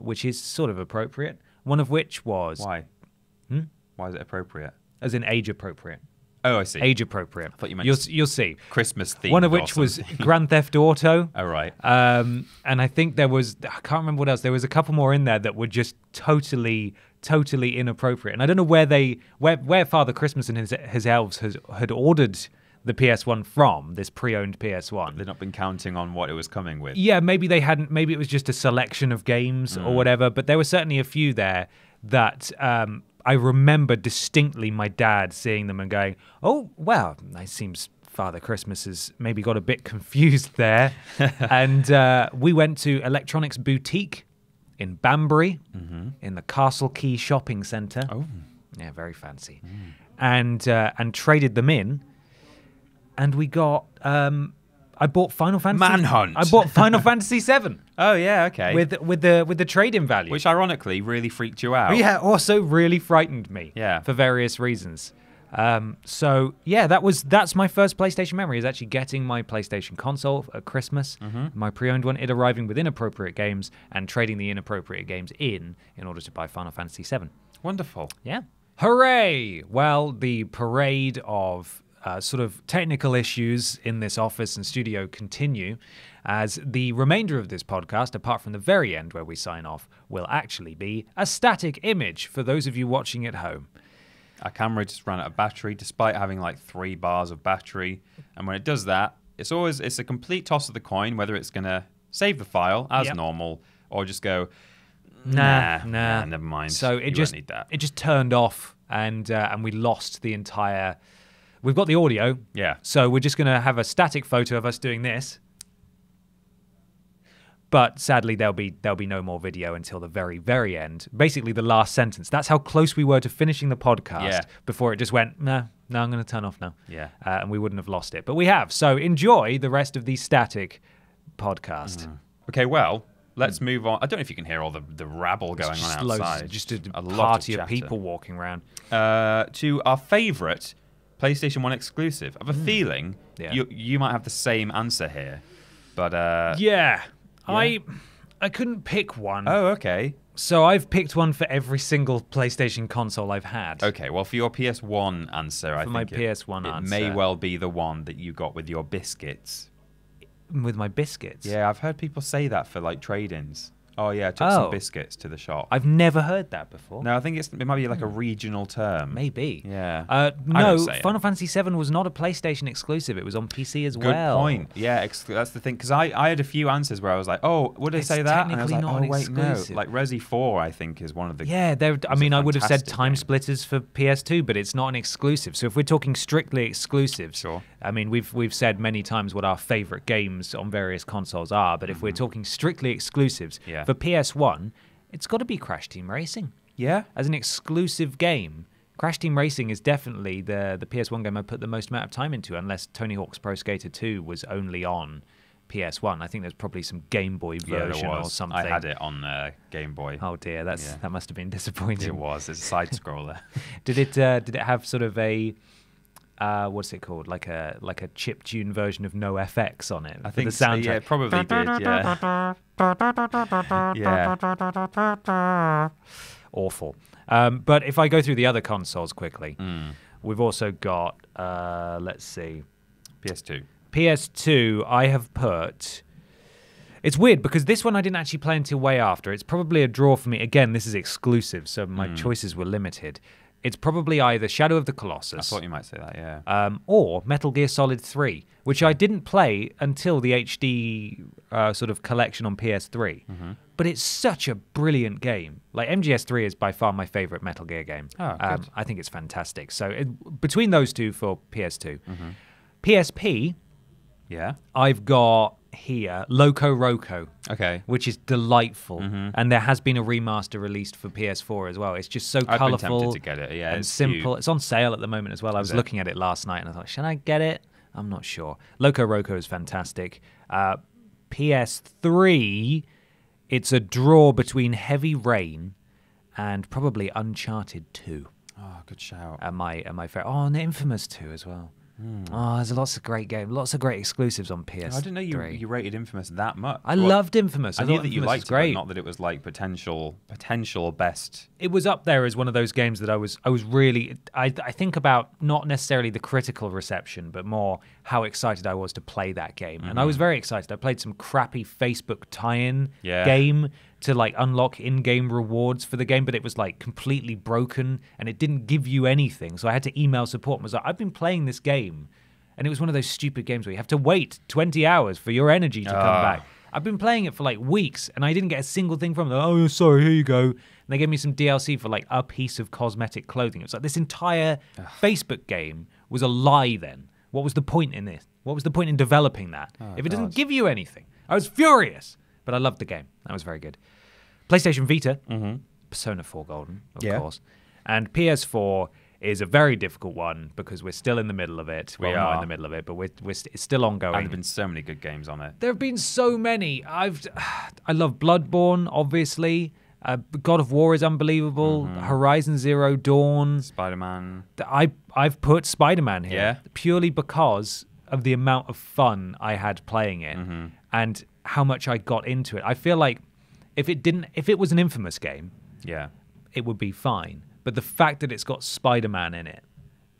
which is sort of appropriate. One of which was Why is it appropriate? As in age appropriate. Oh, I see. Age appropriate. I thought you meant you'll see. Christmas themed. One of which was Grand Theft Auto. Oh, right. And I think there was, I can't remember what else. There was a couple more in there that were just totally inappropriate. And I don't know where Father Christmas and his elves had ordered the PS1 from, this pre-owned PS1. They'd not been counting on what it was coming with. Yeah, maybe they hadn't. Maybe it was just a selection of games or whatever. But there were certainly a few there that I remember distinctly my dad seeing them and going, oh, well, that seems Father Christmas has maybe got a bit confused there. And we went to Electronics Boutique in Banbury, in the Castle Quay shopping centre. Oh. Yeah, very fancy. Mm. And traded them in. And we got, I bought Final Fantasy. Manhunt. I bought Final Fantasy VII. Oh, yeah, okay. With the trade-in value. Which ironically really freaked you out. Yeah, also really frightened me. Yeah. For various reasons. So yeah, that's my first PlayStation memory, is actually getting my PlayStation console at Christmas, my pre-owned one, it arriving with inappropriate games and trading the inappropriate games in order to buy Final Fantasy VII. Wonderful. Yeah. Hooray! Well, the parade of sort of technical issues in this office and studio continue, as the remainder of this podcast, apart from the very end where we sign off, will actually be a static image for those of you watching at home. Our camera just ran out of battery, despite having like 3 bars of battery. And when it does that, it's a complete toss of the coin whether it's gonna save the file as normal or just go nah, never mind. So it just need that. It just turned off, and we lost the entire. We've got the audio, yeah. So we're just gonna have a static photo of us doing this. But sadly, there'll be no more video until the very, very end. Basically, the last sentence. That's how close we were to finishing the podcast before it just went, no, I'm going to turn off now. Yeah. And we wouldn't have lost it. But we have. So enjoy the rest of the static podcast. Mm. Okay, well, let's move on. I don't know if you can hear all the rabble going on outside. Just a party of people walking around. To our favourite PlayStation 1 exclusive. I have a feeling you might have the same answer here. But yeah. Yeah. I couldn't pick one. Oh, okay. So I've picked one for every single PlayStation console I've had. Okay, well, for your PS1 answer, I think it may well be the one that you got with your biscuits. With my biscuits? Yeah, I've heard people say that for, like, trade-ins. Oh, yeah, I took some biscuits to the shop. I've never heard that before. No, I think it might be, like, a regional term. Maybe. Yeah. No, Final Fantasy VII was not a PlayStation exclusive. It was on PC as well. Good point. Yeah, that's the thing. Because I had a few answers where I was like, oh, would I say that? And I was like, oh, wait, no. Like, Resi 4, I think, is one of the... Yeah, I mean, I would have said Time Splitters for PS2, but it's not an exclusive. So if we're talking strictly exclusives... Sure. I mean, we've said many times what our favourite games on various consoles are, but if we're talking strictly exclusives... Yeah. For PS1, it's got to be Crash Team Racing. Yeah. As an exclusive game, Crash Team Racing is definitely the PS1 game I put the most amount of time into, unless Tony Hawk's Pro Skater 2 was only on PS1. I think there's probably some Game Boy version or something. I had it on Game Boy. Oh dear, that must have been disappointing. It was. It's a side-scroller. Did it have sort of a... what's it called? Like a chiptune version of No FX on it. I think the soundtrack. Yeah, it probably did. Yeah. Yeah. Awful. But if I go through the other consoles quickly, we've also got let's see, PS2. PS2. I have put. It's weird because this one I didn't actually play until way after. It's probably a draw for me. Again, this is exclusive, so my choices were limited. It's probably either Shadow of the Colossus. I thought you might say that, yeah. Or Metal Gear Solid 3, which I didn't play until the HD sort of collection on PS3. Mm-hmm. But it's such a brilliant game. Like, MGS3 is by far my favorite Metal Gear game. Oh, good. I think it's fantastic. So between those two for PS2. Mm-hmm. PSP, yeah. I've got... here, Loco Roco, okay, which is delightful, and there has been a remaster released for PS4 as well. It's just so colourful. I've been tempted to get it, yeah, and it's simple. Cute. It's on sale at the moment as well. I was looking at it last night and I thought, should I get it? I'm not sure. Loco Roco is fantastic. PS3, it's a draw between Heavy Rain and probably Uncharted 2. Oh, good shout. Am I fair? Oh, and Infamous 2 as well. Oh, there's lots of great games, lots of great exclusives on PS3. I didn't know you rated Infamous that much. I loved Infamous. I knew that you liked it, but not that it was like potential best. It was up there as one of those games that I was really, I think about not necessarily the critical reception, but more how excited I was to play that game. And I was very excited. I played some crappy Facebook tie-in game to like unlock in-game rewards for the game, but it was like completely broken and it didn't give you anything. So I had to email support and was like, I've been playing this game. And it was one of those stupid games where you have to wait 20 hours for your energy to come back. I've been playing it for like weeks and I didn't get a single thing from them. Oh, sorry, here you go. And they gave me some DLC for like a piece of cosmetic clothing. It was like this entire Facebook game was a lie then. What was the point in this? What was the point in developing that? Oh, if it doesn't give you anything. I was furious. But I loved the game. That was very good. PlayStation Vita, Persona 4 Golden, of course. And PS4 is a very difficult one because we're still in the middle of it. We are not in the middle of it, but it's still ongoing. And there have been so many good games on it. There have been so many. I love Bloodborne, obviously. God of War is unbelievable. Horizon Zero Dawn. Spider-Man. I've put Spider-Man here purely because of the amount of fun I had playing it. And how much I got into it. I feel like if it was an Infamous game, it would be fine. But the fact that it's got Spider-Man in it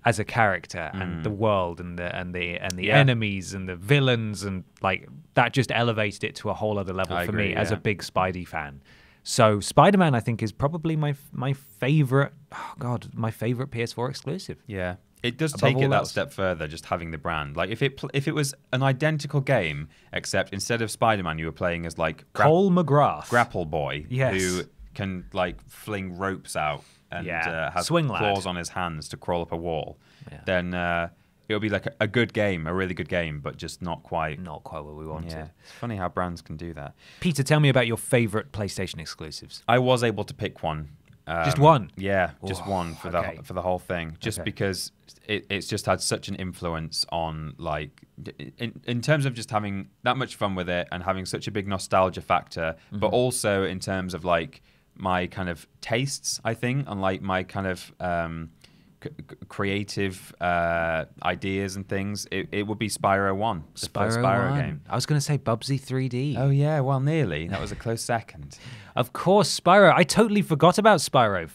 as a character and the world and the enemies and the villains and like that just elevated it to a whole other level for me as a big Spidey fan. So Spider-Man I think is probably my favorite my favorite PS4 exclusive. Yeah. It does take it that step further, just having the brand. Like if it was an identical game, except instead of Spider-Man, you were playing as like Cole McGrath, Grapple Boy, who can like fling ropes out and has claws on his hands to crawl up a wall. Yeah. Then it would be like a good game, a really good game, but just not quite what we wanted. Yeah. It's funny how brands can do that. Peter, tell me about your favorite PlayStation exclusives. I was able to pick one. Just one? Yeah, just one for the whole thing. Just because it's just had such an influence on, like, in terms of just having that much fun with it and having such a big nostalgia factor, but also in terms of, like, my kind of tastes, I think, and, like, my kind of creative ideas and things. It would be Spyro 1. Spyro 1. Game. I was going to say Bubsy 3D. Oh, yeah. Well, nearly. That was a close second. Of course, Spyro. I totally forgot about Spyro.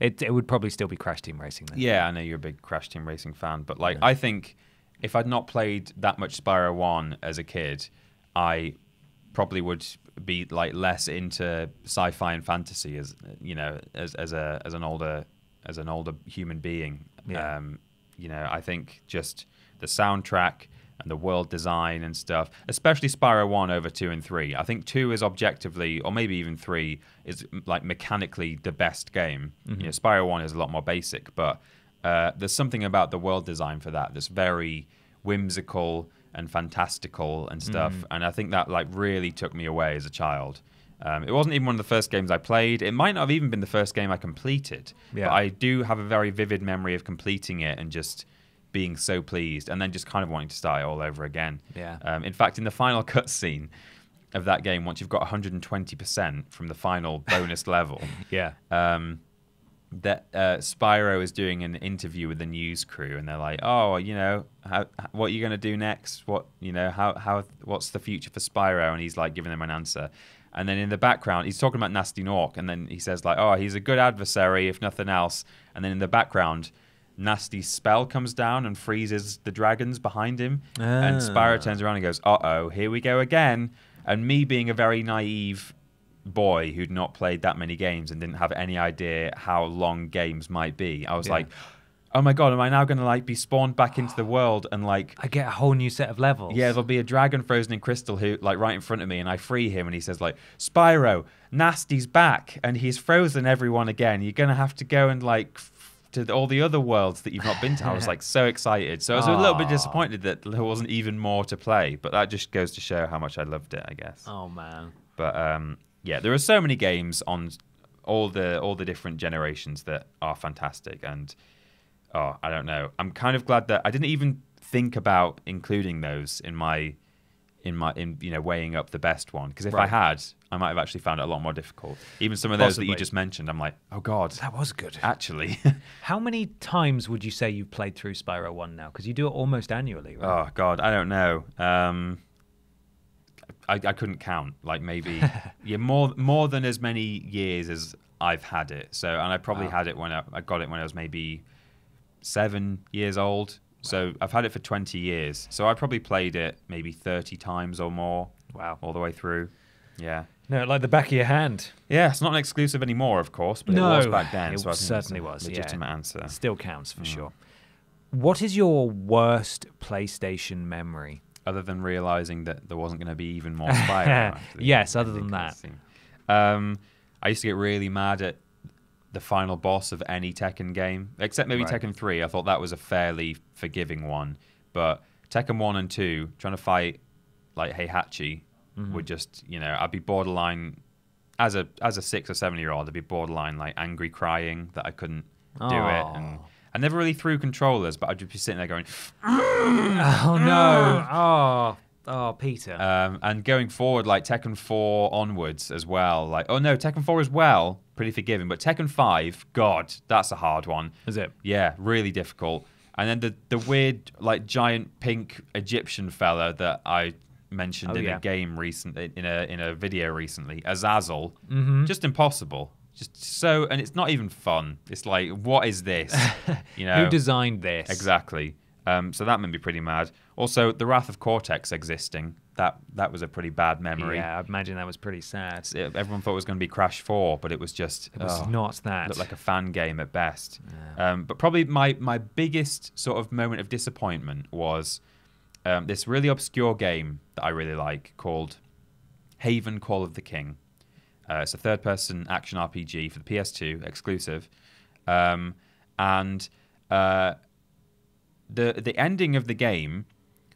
It would probably still be Crash Team Racing then. Yeah, I know you're a big Crash Team Racing fan, but like I think if I'd not played that much Spyro 1 as a kid, I probably would be like less into sci-fi and fantasy as you know, as an older human being. Yeah. You know, I think just the soundtrack and the world design and stuff, especially Spyro 1 over 2 and 3. I think 2 is objectively, or maybe even 3, is like mechanically the best game. You know, Spyro 1 is a lot more basic, but there's something about the world design for that that's very whimsical and fantastical and stuff. And I think that like really took me away as a child. It wasn't even one of the first games I played. It might not have even been the first game I completed. Yeah. But I do have a very vivid memory of completing it and just being so pleased and then just kind of wanting to start it all over again. Yeah. In fact, in the final cutscene of that game, once you've got 120% from the final bonus level, that Spyro is doing an interview with the news crew, and they're like, "Oh, you know, what are you going to do next? What, you know, what's the future for Spyro?" And he's like giving them an answer. And then in the background, he's talking about Nasty Nork, and then he says like, "Oh, he's a good adversary, if nothing else." And then in the background, Nasty's spell comes down and freezes the dragons behind him, and Spyro turns around and goes, "Uh-oh, here we go again." And me being a very naive boy who'd not played that many games and didn't have any idea how long games might be, I was like, "Oh my god, am I now going to like be spawned back into the world and like I get a whole new set of levels?" Yeah, there'll be a dragon frozen in crystal who like right in front of me, and I free him, and he says like, "Spyro, Nasty's back, and he's frozen everyone again. You're going to have to go and like to all the other worlds that you've not been to." I was like so excited. So I was a little bit disappointed that there wasn't even more to play, but that just goes to show how much I loved it, I guess. Oh man. But yeah, there are so many games on all the different generations that are fantastic, and oh, I don't know. I'm kind of glad that I didn't even think about including those in my you know, weighing up the best one, because if I had, I might have actually found it a lot more difficult. Even some of those that you just mentioned, I'm like, "Oh god, that was good." Actually, how many times would you say you've played through Spyro 1 now? Because you do it almost annually, right? Oh god, I don't know. I couldn't count. Like maybe more than as many years as I've had it. So, and I probably had it when I got it when I was maybe 7 years old. Wow. So I've had it for 20 years. So I probably played it maybe 30 times or more. Wow, all the way through. Yeah. No, like the back of your hand. Yeah, it's not an exclusive anymore, of course, but it was back then. It so certainly was. Legitimate answer. It still counts for sure. What is your worst PlayStation memory? Other than realizing that there wasn't going to be even more Spyro. Yes, other than that. I used to get really mad at the final boss of any Tekken game, except maybe Tekken 3. I thought that was a fairly forgiving one. But Tekken 1 and 2, trying to fight like Heihachi, would just, you know, I'd be borderline, as a 6- or 7-year old, I'd be borderline like angry crying that I couldn't do it. And I never really threw controllers, but I'd just be sitting there going, "Oh no, oh Peter." And going forward, like Tekken 4 onwards as well, like Tekken 4 as well, pretty forgiving, but Tekken 5, god, that's a hard one. Is it? Yeah, really difficult. And then the weird like giant pink Egyptian fella that I mentioned in a game recently, in a video recently, Azazel, just impossible. Just so, and it's not even fun. It's like, what is this? You know, who designed this? Exactly. So that made me pretty mad. Also, the Wrath of Cortex existing. That was a pretty bad memory. Yeah, I imagine that was pretty sad. Everyone thought it was going to be Crash 4, but it was just not that. It looked like a fan game at best. Yeah. But probably my biggest sort of moment of disappointment was this really obscure game that I really like called Haven: Call of the King. It's a third-person action RPG for the PS2 exclusive, and the ending of the game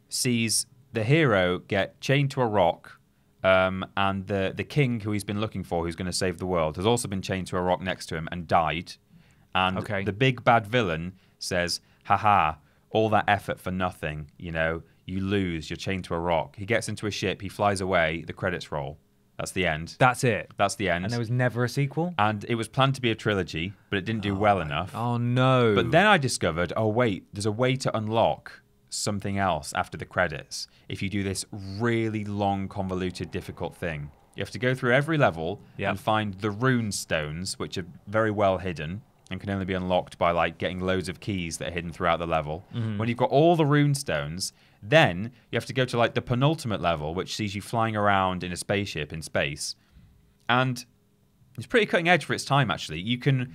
sees the hero get chained to a rock, and the king who he's been looking for, who's going to save the world, has also been chained to a rock next to him and died. And the big bad villain says, "Haha, all that effort for nothing. You know, you lose. You're chained to a rock." He gets into a ship. He flies away. The credits roll. That's the end. That's it. That's the end. And there was never a sequel? And it was planned to be a trilogy, but it didn't do well enough. Oh, no. But then I discovered, oh, wait, there's a way to unlock something else after the credits if you do this really long, convoluted, difficult thing. You have to go through every level and find the rune stones, which are very well hidden and can only be unlocked by like getting loads of keys that are hidden throughout the level. When you've got all the rune stones, then you have to go to like the penultimate level, which sees you flying around in a spaceship in space, and it's pretty cutting edge for its time. Actually, you can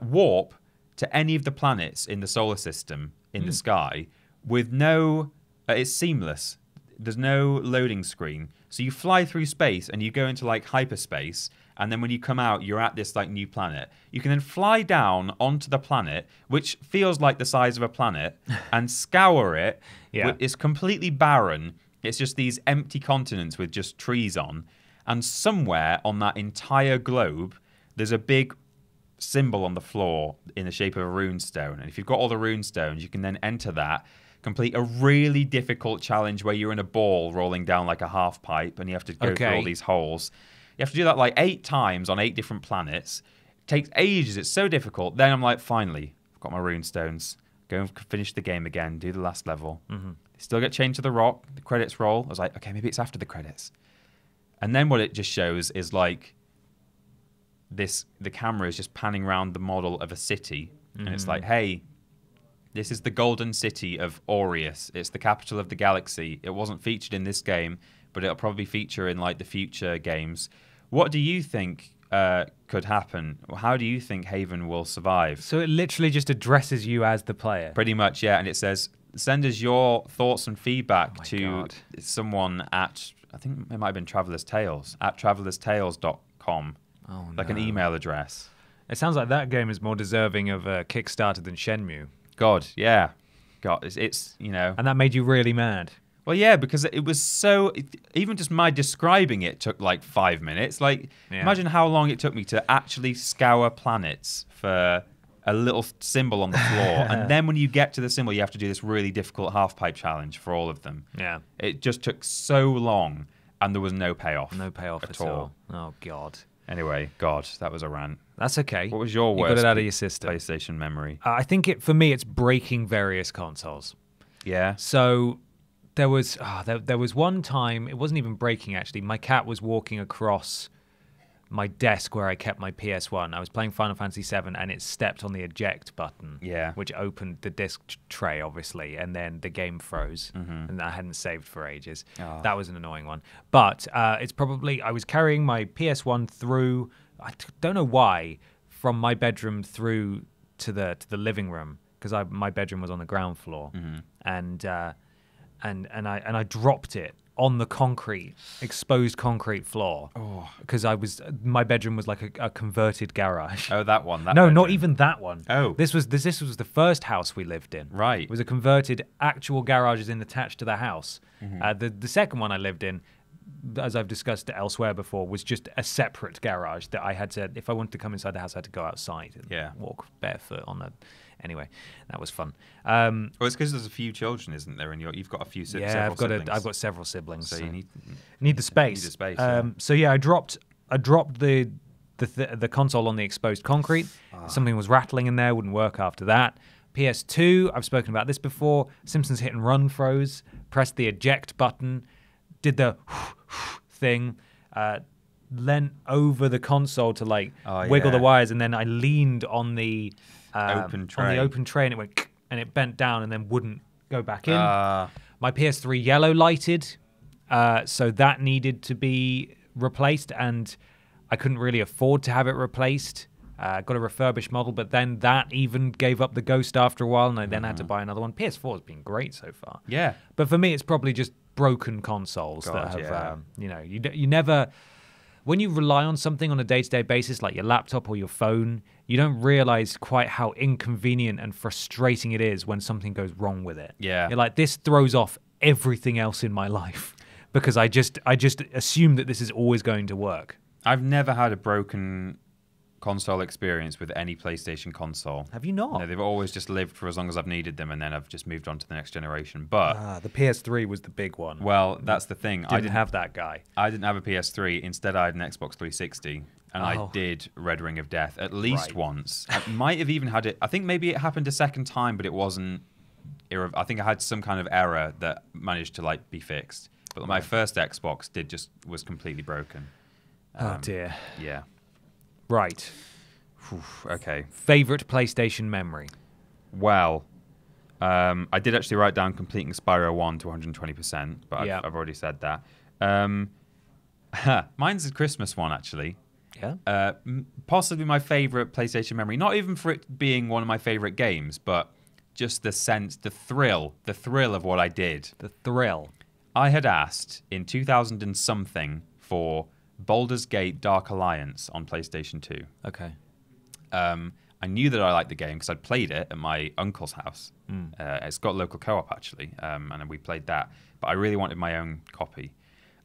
warp to any of the planets in the solar system in the sky with no. It's seamless. There's no loading screen, so you fly through space and you go into like hyperspace, and then when you come out, you're at this like new planet. You can then fly down onto the planet, which feels like the size of a planet, and scour it. It's completely barren. It's just these empty continents with just trees on. And somewhere on that entire globe, there's a big symbol on the floor in the shape of a rune stone. And if you've got all the rune stones, you can then enter that, complete a really difficult challenge where you're in a ball rolling down like a half pipe, and you have to go through all these holes. You have to do that like 8 times on 8 different planets, takes ages. It's so difficult. Then I'm like, finally, I've got my runestones. Go and finish the game again. Do the last level. Mm-hmm. They still get chained to the rock. The credits roll. I was like, okay, maybe it's after the credits. And then what it just shows is like this. The camera is just panning around the model of a city, mm-hmm. and it's like, hey, this is the golden city of Aureus. It's the capital of the galaxy. It wasn't featured in this game, but it'll probably feature in like the future games. What do you think could happen? How do you think Haven will survive? So it literally just addresses you as the player. Pretty much, yeah. And it says, send us your thoughts and feedback to someone at, I think it might have been Traveller's Tales, at travelerstales.com. Oh, like an email address. It sounds like that game is more deserving of a Kickstarter than Shenmue. God, yeah. God, it's, you know. And that made you really mad. Well, yeah, because it was so... even just my describing it took like 5 minutes. Like, yeah. Imagine how long it took me to actually scour planets for a little symbol on the floor. And then when you get to the symbol, you have to do this really difficult half-pipe challenge for all of them. Yeah. It just took so long, and there was no payoff. No payoff at all. Oh, God. Anyway, God, that was a rant. That's okay. What was your worst? You got it out of your system. PlayStation memory. I think, for me, it's breaking various consoles. Yeah. So... There was one time, it wasn't even breaking actually, my cat was walking across my desk where I kept my PS1. I was playing Final Fantasy VII and it stepped on the eject button, yeah, which opened the disc tray obviously, and then the game froze, mm-hmm. and I hadn't saved for ages. Oh. That was an annoying one. But it's probably, I was carrying my PS1 through, I don't know why, from my bedroom through to the living room, because my bedroom was on the ground floor, mm-hmm. And I dropped it on the concrete, exposed concrete floor, because my bedroom was like a converted garage. Oh, that one. That no, bedroom. Not even that one. Oh, this was the first house we lived in. Right, it was a converted actual garage, as in attached to the house. Mm-hmm. The second one I lived in, as I've discussed elsewhere before, was just a separate garage that I had to, if I wanted to come inside the house, I had to go outside and walk barefoot on the... Anyway, that was fun. Well, it's because there's a few children, isn't there? And you've got a few siblings. Yeah, I've got several siblings. So you need the space. Need the space. So yeah, I dropped the console on the exposed concrete. Something was rattling in there. Wouldn't work after that. PS2. I've spoken about this before. Simpsons Hit and Run froze. Pressed the eject button. Did the thing. Leant over the console to like wiggle the wires, and then I leaned on the. On the open tray, and it went, and it bent down and then wouldn't go back in. My PS3 yellow lighted, so that needed to be replaced, and I couldn't really afford to have it replaced. Got a refurbished model, but then that even gave up the ghost after a while, and I then had to buy another one. PS4 has been great so far. Yeah. But for me, it's probably just broken consoles that have, you know, you never... When you rely on something on a day-to-day basis, like your laptop or your phone, you don't realize quite how inconvenient and frustrating it is when something goes wrong with it. Yeah. You're like, this throws off everything else in my life because I just assume that this is always going to work. I've never had a broken console experience with any PlayStation console. Have you not? No, they've always just lived for as long as I've needed them, and then I've just moved on to the next generation. But the PS3 was the big one. Well, that's the thing. I didn't have that guy. I didn't have a PS3. Instead, I had an Xbox 360, and I did Red Ring of Death at least once. I might have even had it. I think maybe it happened a second time, but it wasn't. I think I had some kind of error that managed to like be fixed. But my first Xbox was completely broken. Oh dear. Yeah. Right. Okay. Favorite PlayStation memory? Well, I did actually write down completing Spyro 1 to 120%, but I've already said that. Mine's a Christmas one, actually. Yeah. Possibly my favorite PlayStation memory. Not even for it being one of my favorite games, but just the sense, the thrill of what I did. The thrill. I had asked in 2000 and something for... Baldur's Gate Dark Alliance on PlayStation 2. Okay. I knew that I liked the game because I'd played it at my uncle's house. Mm. It's got local co-op, actually, and we played that. But I really wanted my own copy.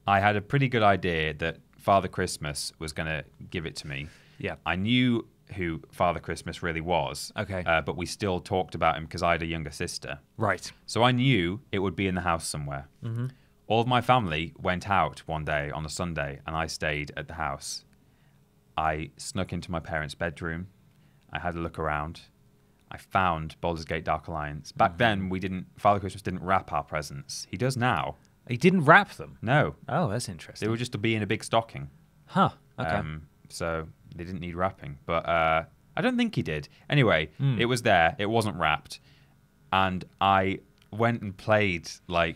I had a pretty good idea that Father Christmas was going to give it to me. Yeah. I knew who Father Christmas really was. Okay. But we still talked about him because I had a younger sister. Right. So I knew it would be in the house somewhere. Mm-hmm. All of my family went out one day on a Sunday, and I stayed at the house. I snuck into my parents' bedroom. I had a look around. I found Baldur's Gate Dark Alliance. Back then, we didn't. Father Christmas didn't wrap our presents. He does now. He didn't wrap them? No. Oh, that's interesting. They were just to be in a big stocking. Huh. Okay. So they didn't need wrapping. But I don't think he did. Anyway, it was there. It wasn't wrapped. And I went and played like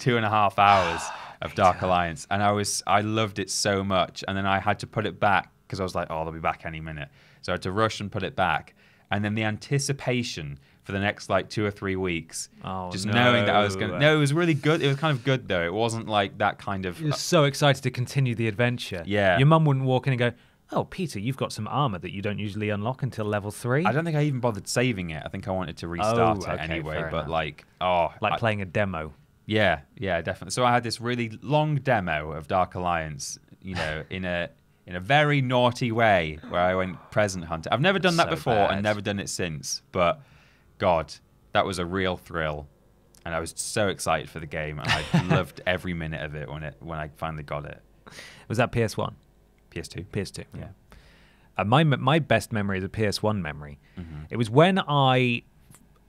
2.5 hours of Dark Alliance. And I loved it so much. And then I had to put it back because I was like, oh, they'll be back any minute. So I had to rush and put it back. And then the anticipation for the next like 2 or 3 weeks, knowing that I was going to... No, it was really good. It was kind of good, though. It wasn't like that kind of... You're so excited to continue the adventure. Yeah. Your mum wouldn't walk in and go, oh, Peter, you've got some armor that you don't usually unlock until level 3. I don't think I even bothered saving it. I think I wanted to restart it anyway. But like... Like playing a demo. Yeah, yeah, definitely. So I had this really long demo of Dark Alliance, you know, in a very naughty way where I went present hunting. I've never done that before and never done it since, but... God, that was a real thrill, and I was so excited for the game, and I loved every minute of it when I finally got it. Was that PS1? PS2. PS2. Yeah. My best memory is a PS1 memory. It was when I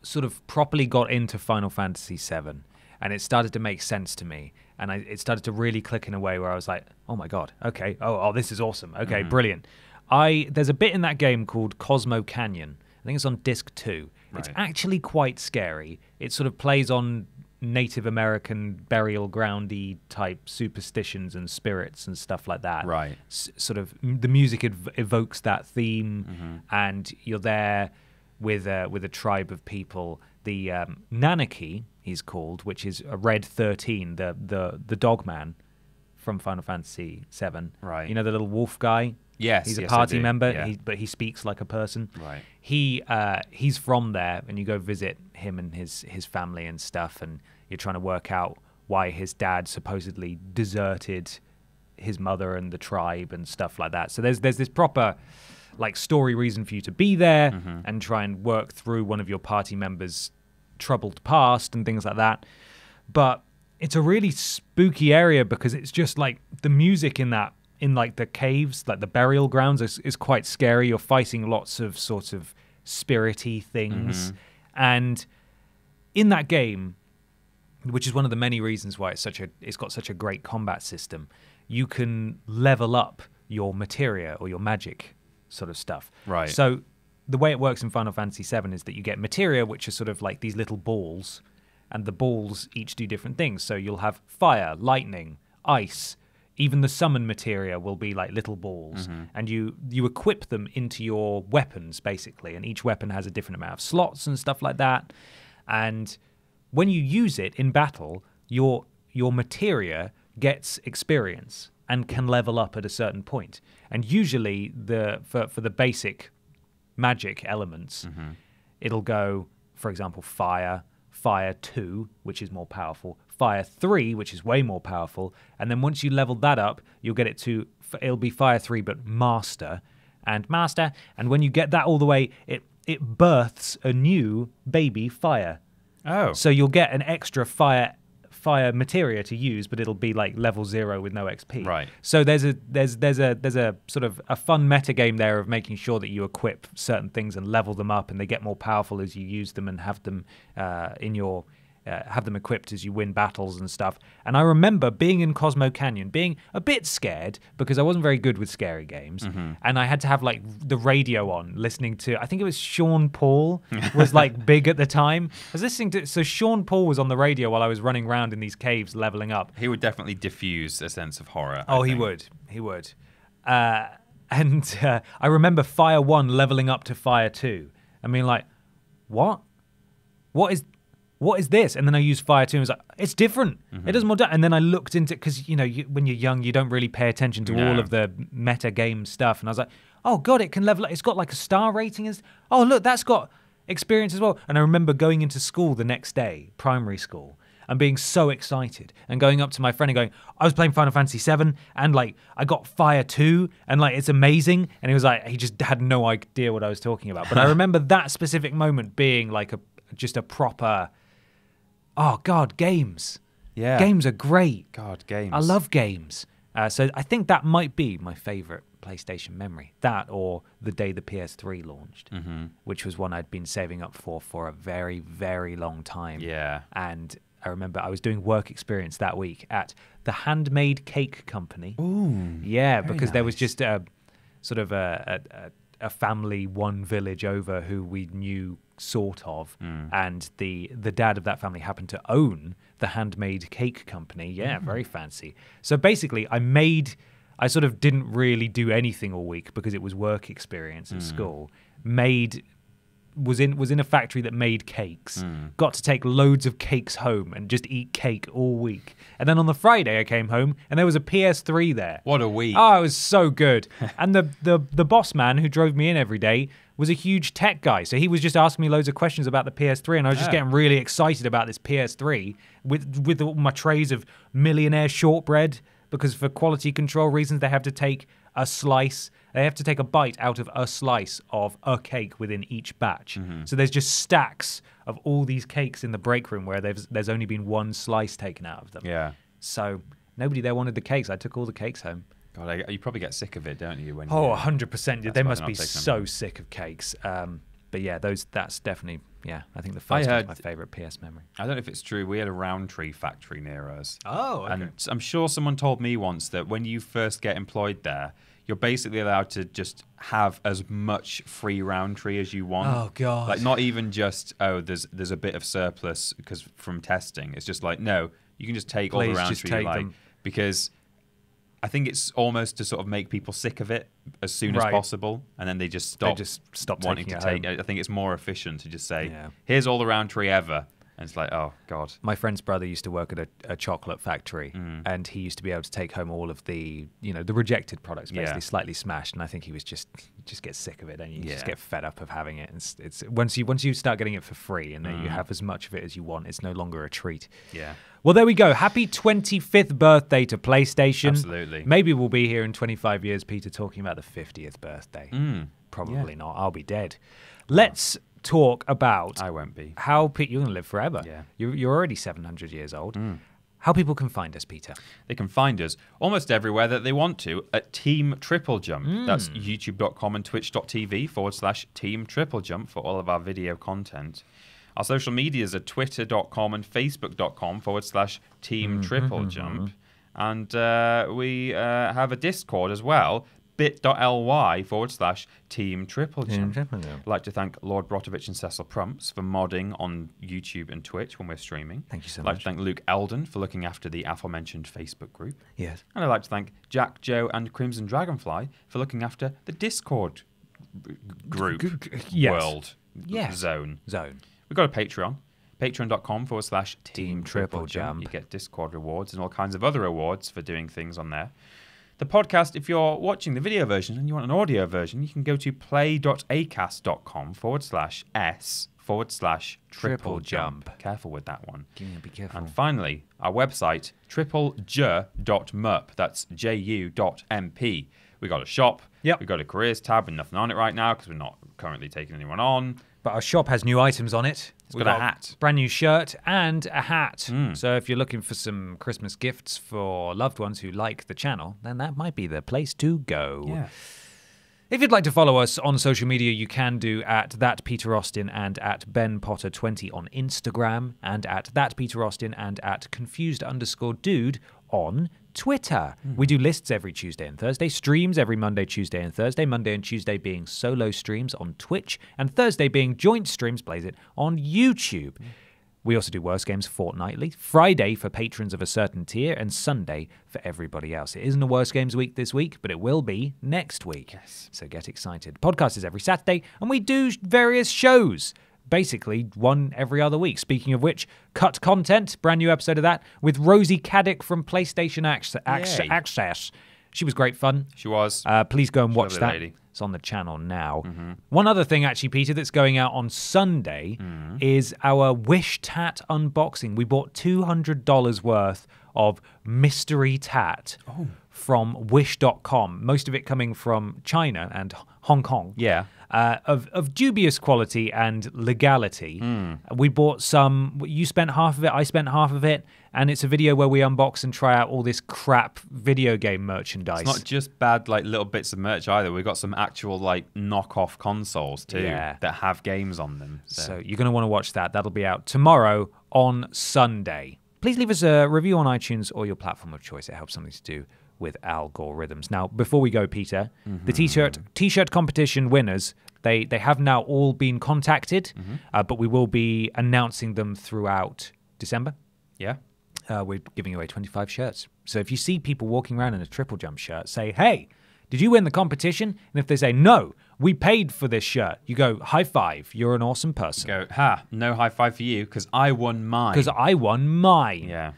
sort of properly got into Final Fantasy VII, and it started to make sense to me, and it started to really click in a way where I was like, oh my God, okay, oh this is awesome, okay, brilliant. There's a bit in that game called Cosmo Canyon. I think it's on disc 2. Right. It's actually quite scary. It sort of plays on Native American burial groundy type superstitions and spirits and stuff like that. Right. The music evokes that theme, and you're there with a tribe of people. The Nanaki, he's called, which is a Red 13, the dog man from Final Fantasy VII. Right. You know the little wolf guy. Yes, he's a party member, yeah. But he speaks like a person. Right. He's from there, and you go visit him and his family and stuff, and you're trying to work out why his dad supposedly deserted his mother and the tribe and stuff like that. So there's this proper like story reason for you to be there and try and work through one of your party members' troubled past and things like that. But it's a really spooky area because it's just like the music in like the caves, like the burial grounds is quite scary. You're fighting lots of sort of spirity things. And in that game, which is one of the many reasons why it's got such a great combat system, you can level up your materia or your magic sort of stuff. Right. So the way it works in Final Fantasy VII is that you get materia, which are sort of like these little balls, and the balls each do different things. So you'll have fire, lightning, ice. Even the summon materia will be like little balls, and you equip them into your weapons, basically, and each weapon has a different amount of slots and stuff like that. And when you use it in battle, your materia gets experience and can level up at a certain point. And usually for the basic magic elements, it'll go, for example, fire 2, which is more powerful, Fire 3, which is way more powerful, and then once you level that up, you'll get it to, it'll be Fire 3, but Master. And when you get that all the way, it births a new baby fire. Oh. So you'll get an extra fire materia to use, but it'll be like level 0 with no XP. Right. So there's a sort of a fun metagame there of making sure that you equip certain things and level them up, and they get more powerful as you use them and have them have them equipped as you win battles and stuff. And I remember being in Cosmo Canyon, being a bit scared because I wasn't very good with scary games, and I had to have like the radio on, listening to, I think it was Sean Paul was like big at the time. I was listening to, so Sean Paul was on the radio while I was running around in these caves leveling up. He would definitely diffuse a sense of horror. Oh, he would. And I remember Fire 1 leveling up to Fire 2. I mean, like, what? What is this? And then I used Fire 2 and was like, it's different. It does more damage. And then I looked into, because, you know, when you're young, you don't really pay attention to all of the meta game stuff. And I was like, oh, God, it can level up. It's got like a star rating. Oh, look, that's got experience as well. And I remember going into school the next day, primary school, and being so excited and going up to my friend and going, I was playing Final Fantasy VII and like I got Fire 2 and like it's amazing. And he was like, he just had no idea what I was talking about. But I remember that specific moment being like just a proper... Oh, God, games. Yeah. Games are great. God, games. I love games. So I think that might be my favorite PlayStation memory. That or the day the PS3 launched, mm-hmm. which was one I'd been saving up for a very, very long time. Yeah. And I remember I was doing work experience that week at the Handmade Cake Company. Ooh. Yeah, because there was just a sort of a family one village over who we knew sort of, and the dad of that family happened to own the Handmade Cake Company. Yeah, very fancy. So basically I sort of didn't really do anything all week because it was work experience at school. Was in a factory that made cakes. Got to take loads of cakes home and just eat cake all week. And then on the Friday I came home and there was a PS3 there. What a week. Oh, it was so good. And the boss man who drove me in every day was a huge tech guy. So he was just asking me loads of questions about the PS3 and I was just getting really excited about this PS3 with all my trays of millionaire shortbread, because for quality control reasons they have to take a slice. They have to take a bite out of a slice of a cake within each batch. So there's just stacks of all these cakes in the break room where there's only been one slice taken out of them. Yeah. So nobody there wanted the cakes. I took all the cakes home. God, you probably get sick of it, don't you? When 100%. They must be so sick of cakes. But yeah, that's definitely, yeah, I think the first one's my favourite PS memory. I don't know if it's true, we had a Roundtree factory near us. Oh, okay. And I'm sure someone told me once that when you first get employed there, you're basically allowed to just have as much free Roundtree as you want. Oh God! Like not even just there's a bit of surplus because from testing. It's just like no, you can just take all the Roundtree you like because I think it's almost to sort of make people sick of it as soon as possible, and then they just stop wanting to take. I think it's more efficient to just say here's all the Roundtree ever. And it's like, oh, God. My friend's brother used to work at a chocolate factory, and he used to be able to take home all of the, you know, the rejected products, basically slightly smashed. And I think he was just get sick of it, and you just get fed up of having it. And it's once you start getting it for free, and then you have as much of it as you want, it's no longer a treat. Yeah. Well, there we go. Happy 25th birthday to PlayStation. Absolutely. Maybe we'll be here in 25 years, Peter, talking about the 50th birthday. Probably not. I'll be dead. Let's talk about how you're gonna live forever. Yeah, you're already 700 years old. How people can find us, Peter? They can find us almost everywhere that they want to at Team TripleJump. That's youtube.com and twitch.tv/Team TripleJump for all of our video content. Our social medias are twitter.com and facebook.com/Team TripleJump, and we have a Discord as well. bit.ly/Team TripleJump. I'd like to thank Lord Brotovich and Cecil Prumps for modding on YouTube and Twitch when we're streaming. Thank you so much. I'd like to thank Luke Eldon for looking after the aforementioned Facebook group. Yes. And I'd like to thank Jack, Joe, and Crimson Dragonfly for looking after the Discord group zone. We've got a Patreon. Patreon.com/Team TripleJump. You get Discord rewards and all kinds of other rewards for doing things on there. The podcast, if you're watching the video version and you want an audio version, you can go to play.acast.com/s/TripleJump. Careful with that one. Yeah, be careful. And finally, our website, tripleju.mup. That's ju.mp. We got a shop. Yep. We got a careers tab with nothing on it right now because we're not currently taking anyone on. But our shop has new items on it. We've got a hat. Brand new shirt and a hat. So if you're looking for some Christmas gifts for loved ones who like the channel, then that might be the place to go. Yeah. If you'd like to follow us on social media, you can do at @PeterAustin and at BenPotter20 on Instagram, and at @PeterAustin and at confused_dude on Twitter. We do lists every Tuesday and Thursday, streams every Monday, Tuesday and Thursday, Monday and Tuesday being solo streams on Twitch, and Thursday being joint streams, on YouTube. We also do Worst Games fortnightly, Friday for patrons of a certain tier, and Sunday for everybody else. It isn't a Worst Games week this week, but it will be next week. Yes. So get excited. Podcast is every Saturday, and we do various shows. Basically one every other week. Speaking of which, Cut Content, brand new episode of that, with Rosie Caddick from PlayStation Access. She was great fun. She was. Please go and watch that. Lady. It's on the channel now. One other thing, actually, Peter, that's going out on Sunday is our Wish Tat unboxing. We bought $200 worth of mystery tat from wish.com. Most of it coming from China and Hong Kong. Yeah. Of dubious quality and legality. Mm. We bought some, you spent half of it, I spent half of it, and it's a video where we unbox and try out all this crap video game merchandise. It's not just bad like little bits of merch either. We've got some actual like knockoff consoles too that have games on them. So you're going to want to watch that. That'll be out tomorrow on Sunday. Please leave us a review on iTunes or your platform of choice. It helps something to do with algorithms. Now, before we go, Peter, the t-shirt competition winners, they have now all been contacted, but we will be announcing them throughout December. Yeah. We're giving away 25 shirts. So if you see people walking around in a TripleJump shirt, say, hey, did you win the competition? And if they say, no, we paid for this shirt, you go, high five, you're an awesome person. You go, ha, no high five for you, because I won mine. Yeah.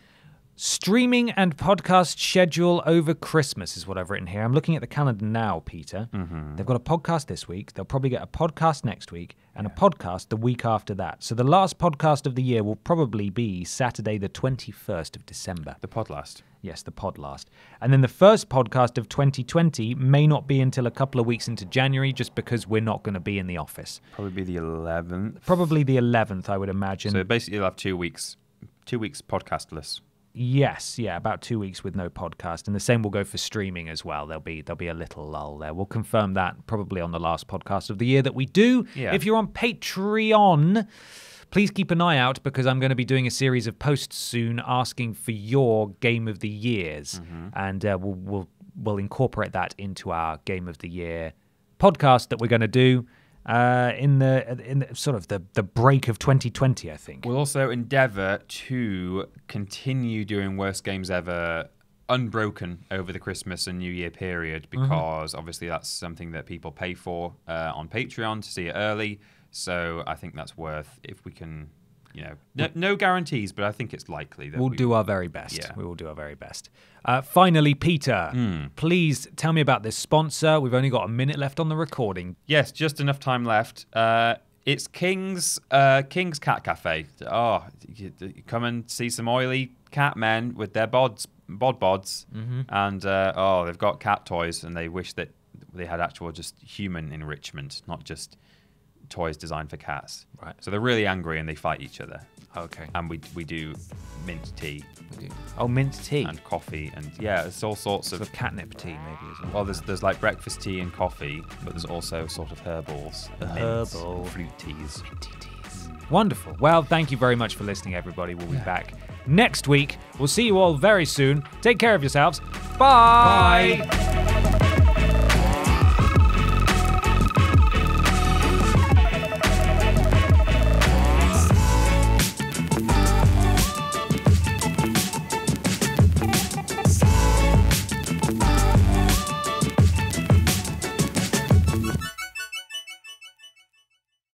Streaming and podcast schedule over Christmas is what I've written here. I'm looking at the calendar now, Peter. They've got a podcast this week. They'll probably get a podcast next week and a podcast the week after that. So the last podcast of the year will probably be Saturday the 21st of December. The pod last. Yes, the pod last. And then the first podcast of 2020 may not be until a couple of weeks into January, just because we're not going to be in the office. Probably the 11th. Probably the 11th, I would imagine. So basically you'll have 2 weeks. 2 weeks podcastless. Yes, yeah, about 2 weeks with no podcast, and the same will go for streaming as well. There'll be a little lull there. We'll confirm that probably on the last podcast of the year that we do. Yeah. If you're on Patreon, please keep an eye out, because I'm going to be doing a series of posts soon asking for your Game of the Years, and we'll incorporate that into our Game of the Year podcast that we're going to do. In the sort of the break of 2020, I think. We'll also endeavour to continue doing Worst Games Ever unbroken over the Christmas and New Year period, because obviously that's something that people pay for on Patreon to see it early. So I think that's worth, if we can, you know, no guarantees, but I think it's likely that we'll do our very best. Yeah. We will do our very best. Finally, Peter, please tell me about this sponsor. We've only got a minute left on the recording. Yes, just enough time left. It's King's Cat Cafe. Oh, you come and see some oily cat men with their bods, and oh, they've got cat toys, and they wish that they had actual just human enrichment, not just toys designed for cats. Right. So they're really angry and they fight each other. Okay. And we do mint tea. Oh, mint tea. And coffee, and yeah, it's all sorts of catnip tea maybe as well. Well, there's like breakfast tea and coffee, but there's also sort of herbals, herbal fruit teas. Minty teas. Wonderful. Well, thank you very much for listening, everybody. We'll be back next week. We'll see you all very soon. Take care of yourselves. Bye. Bye.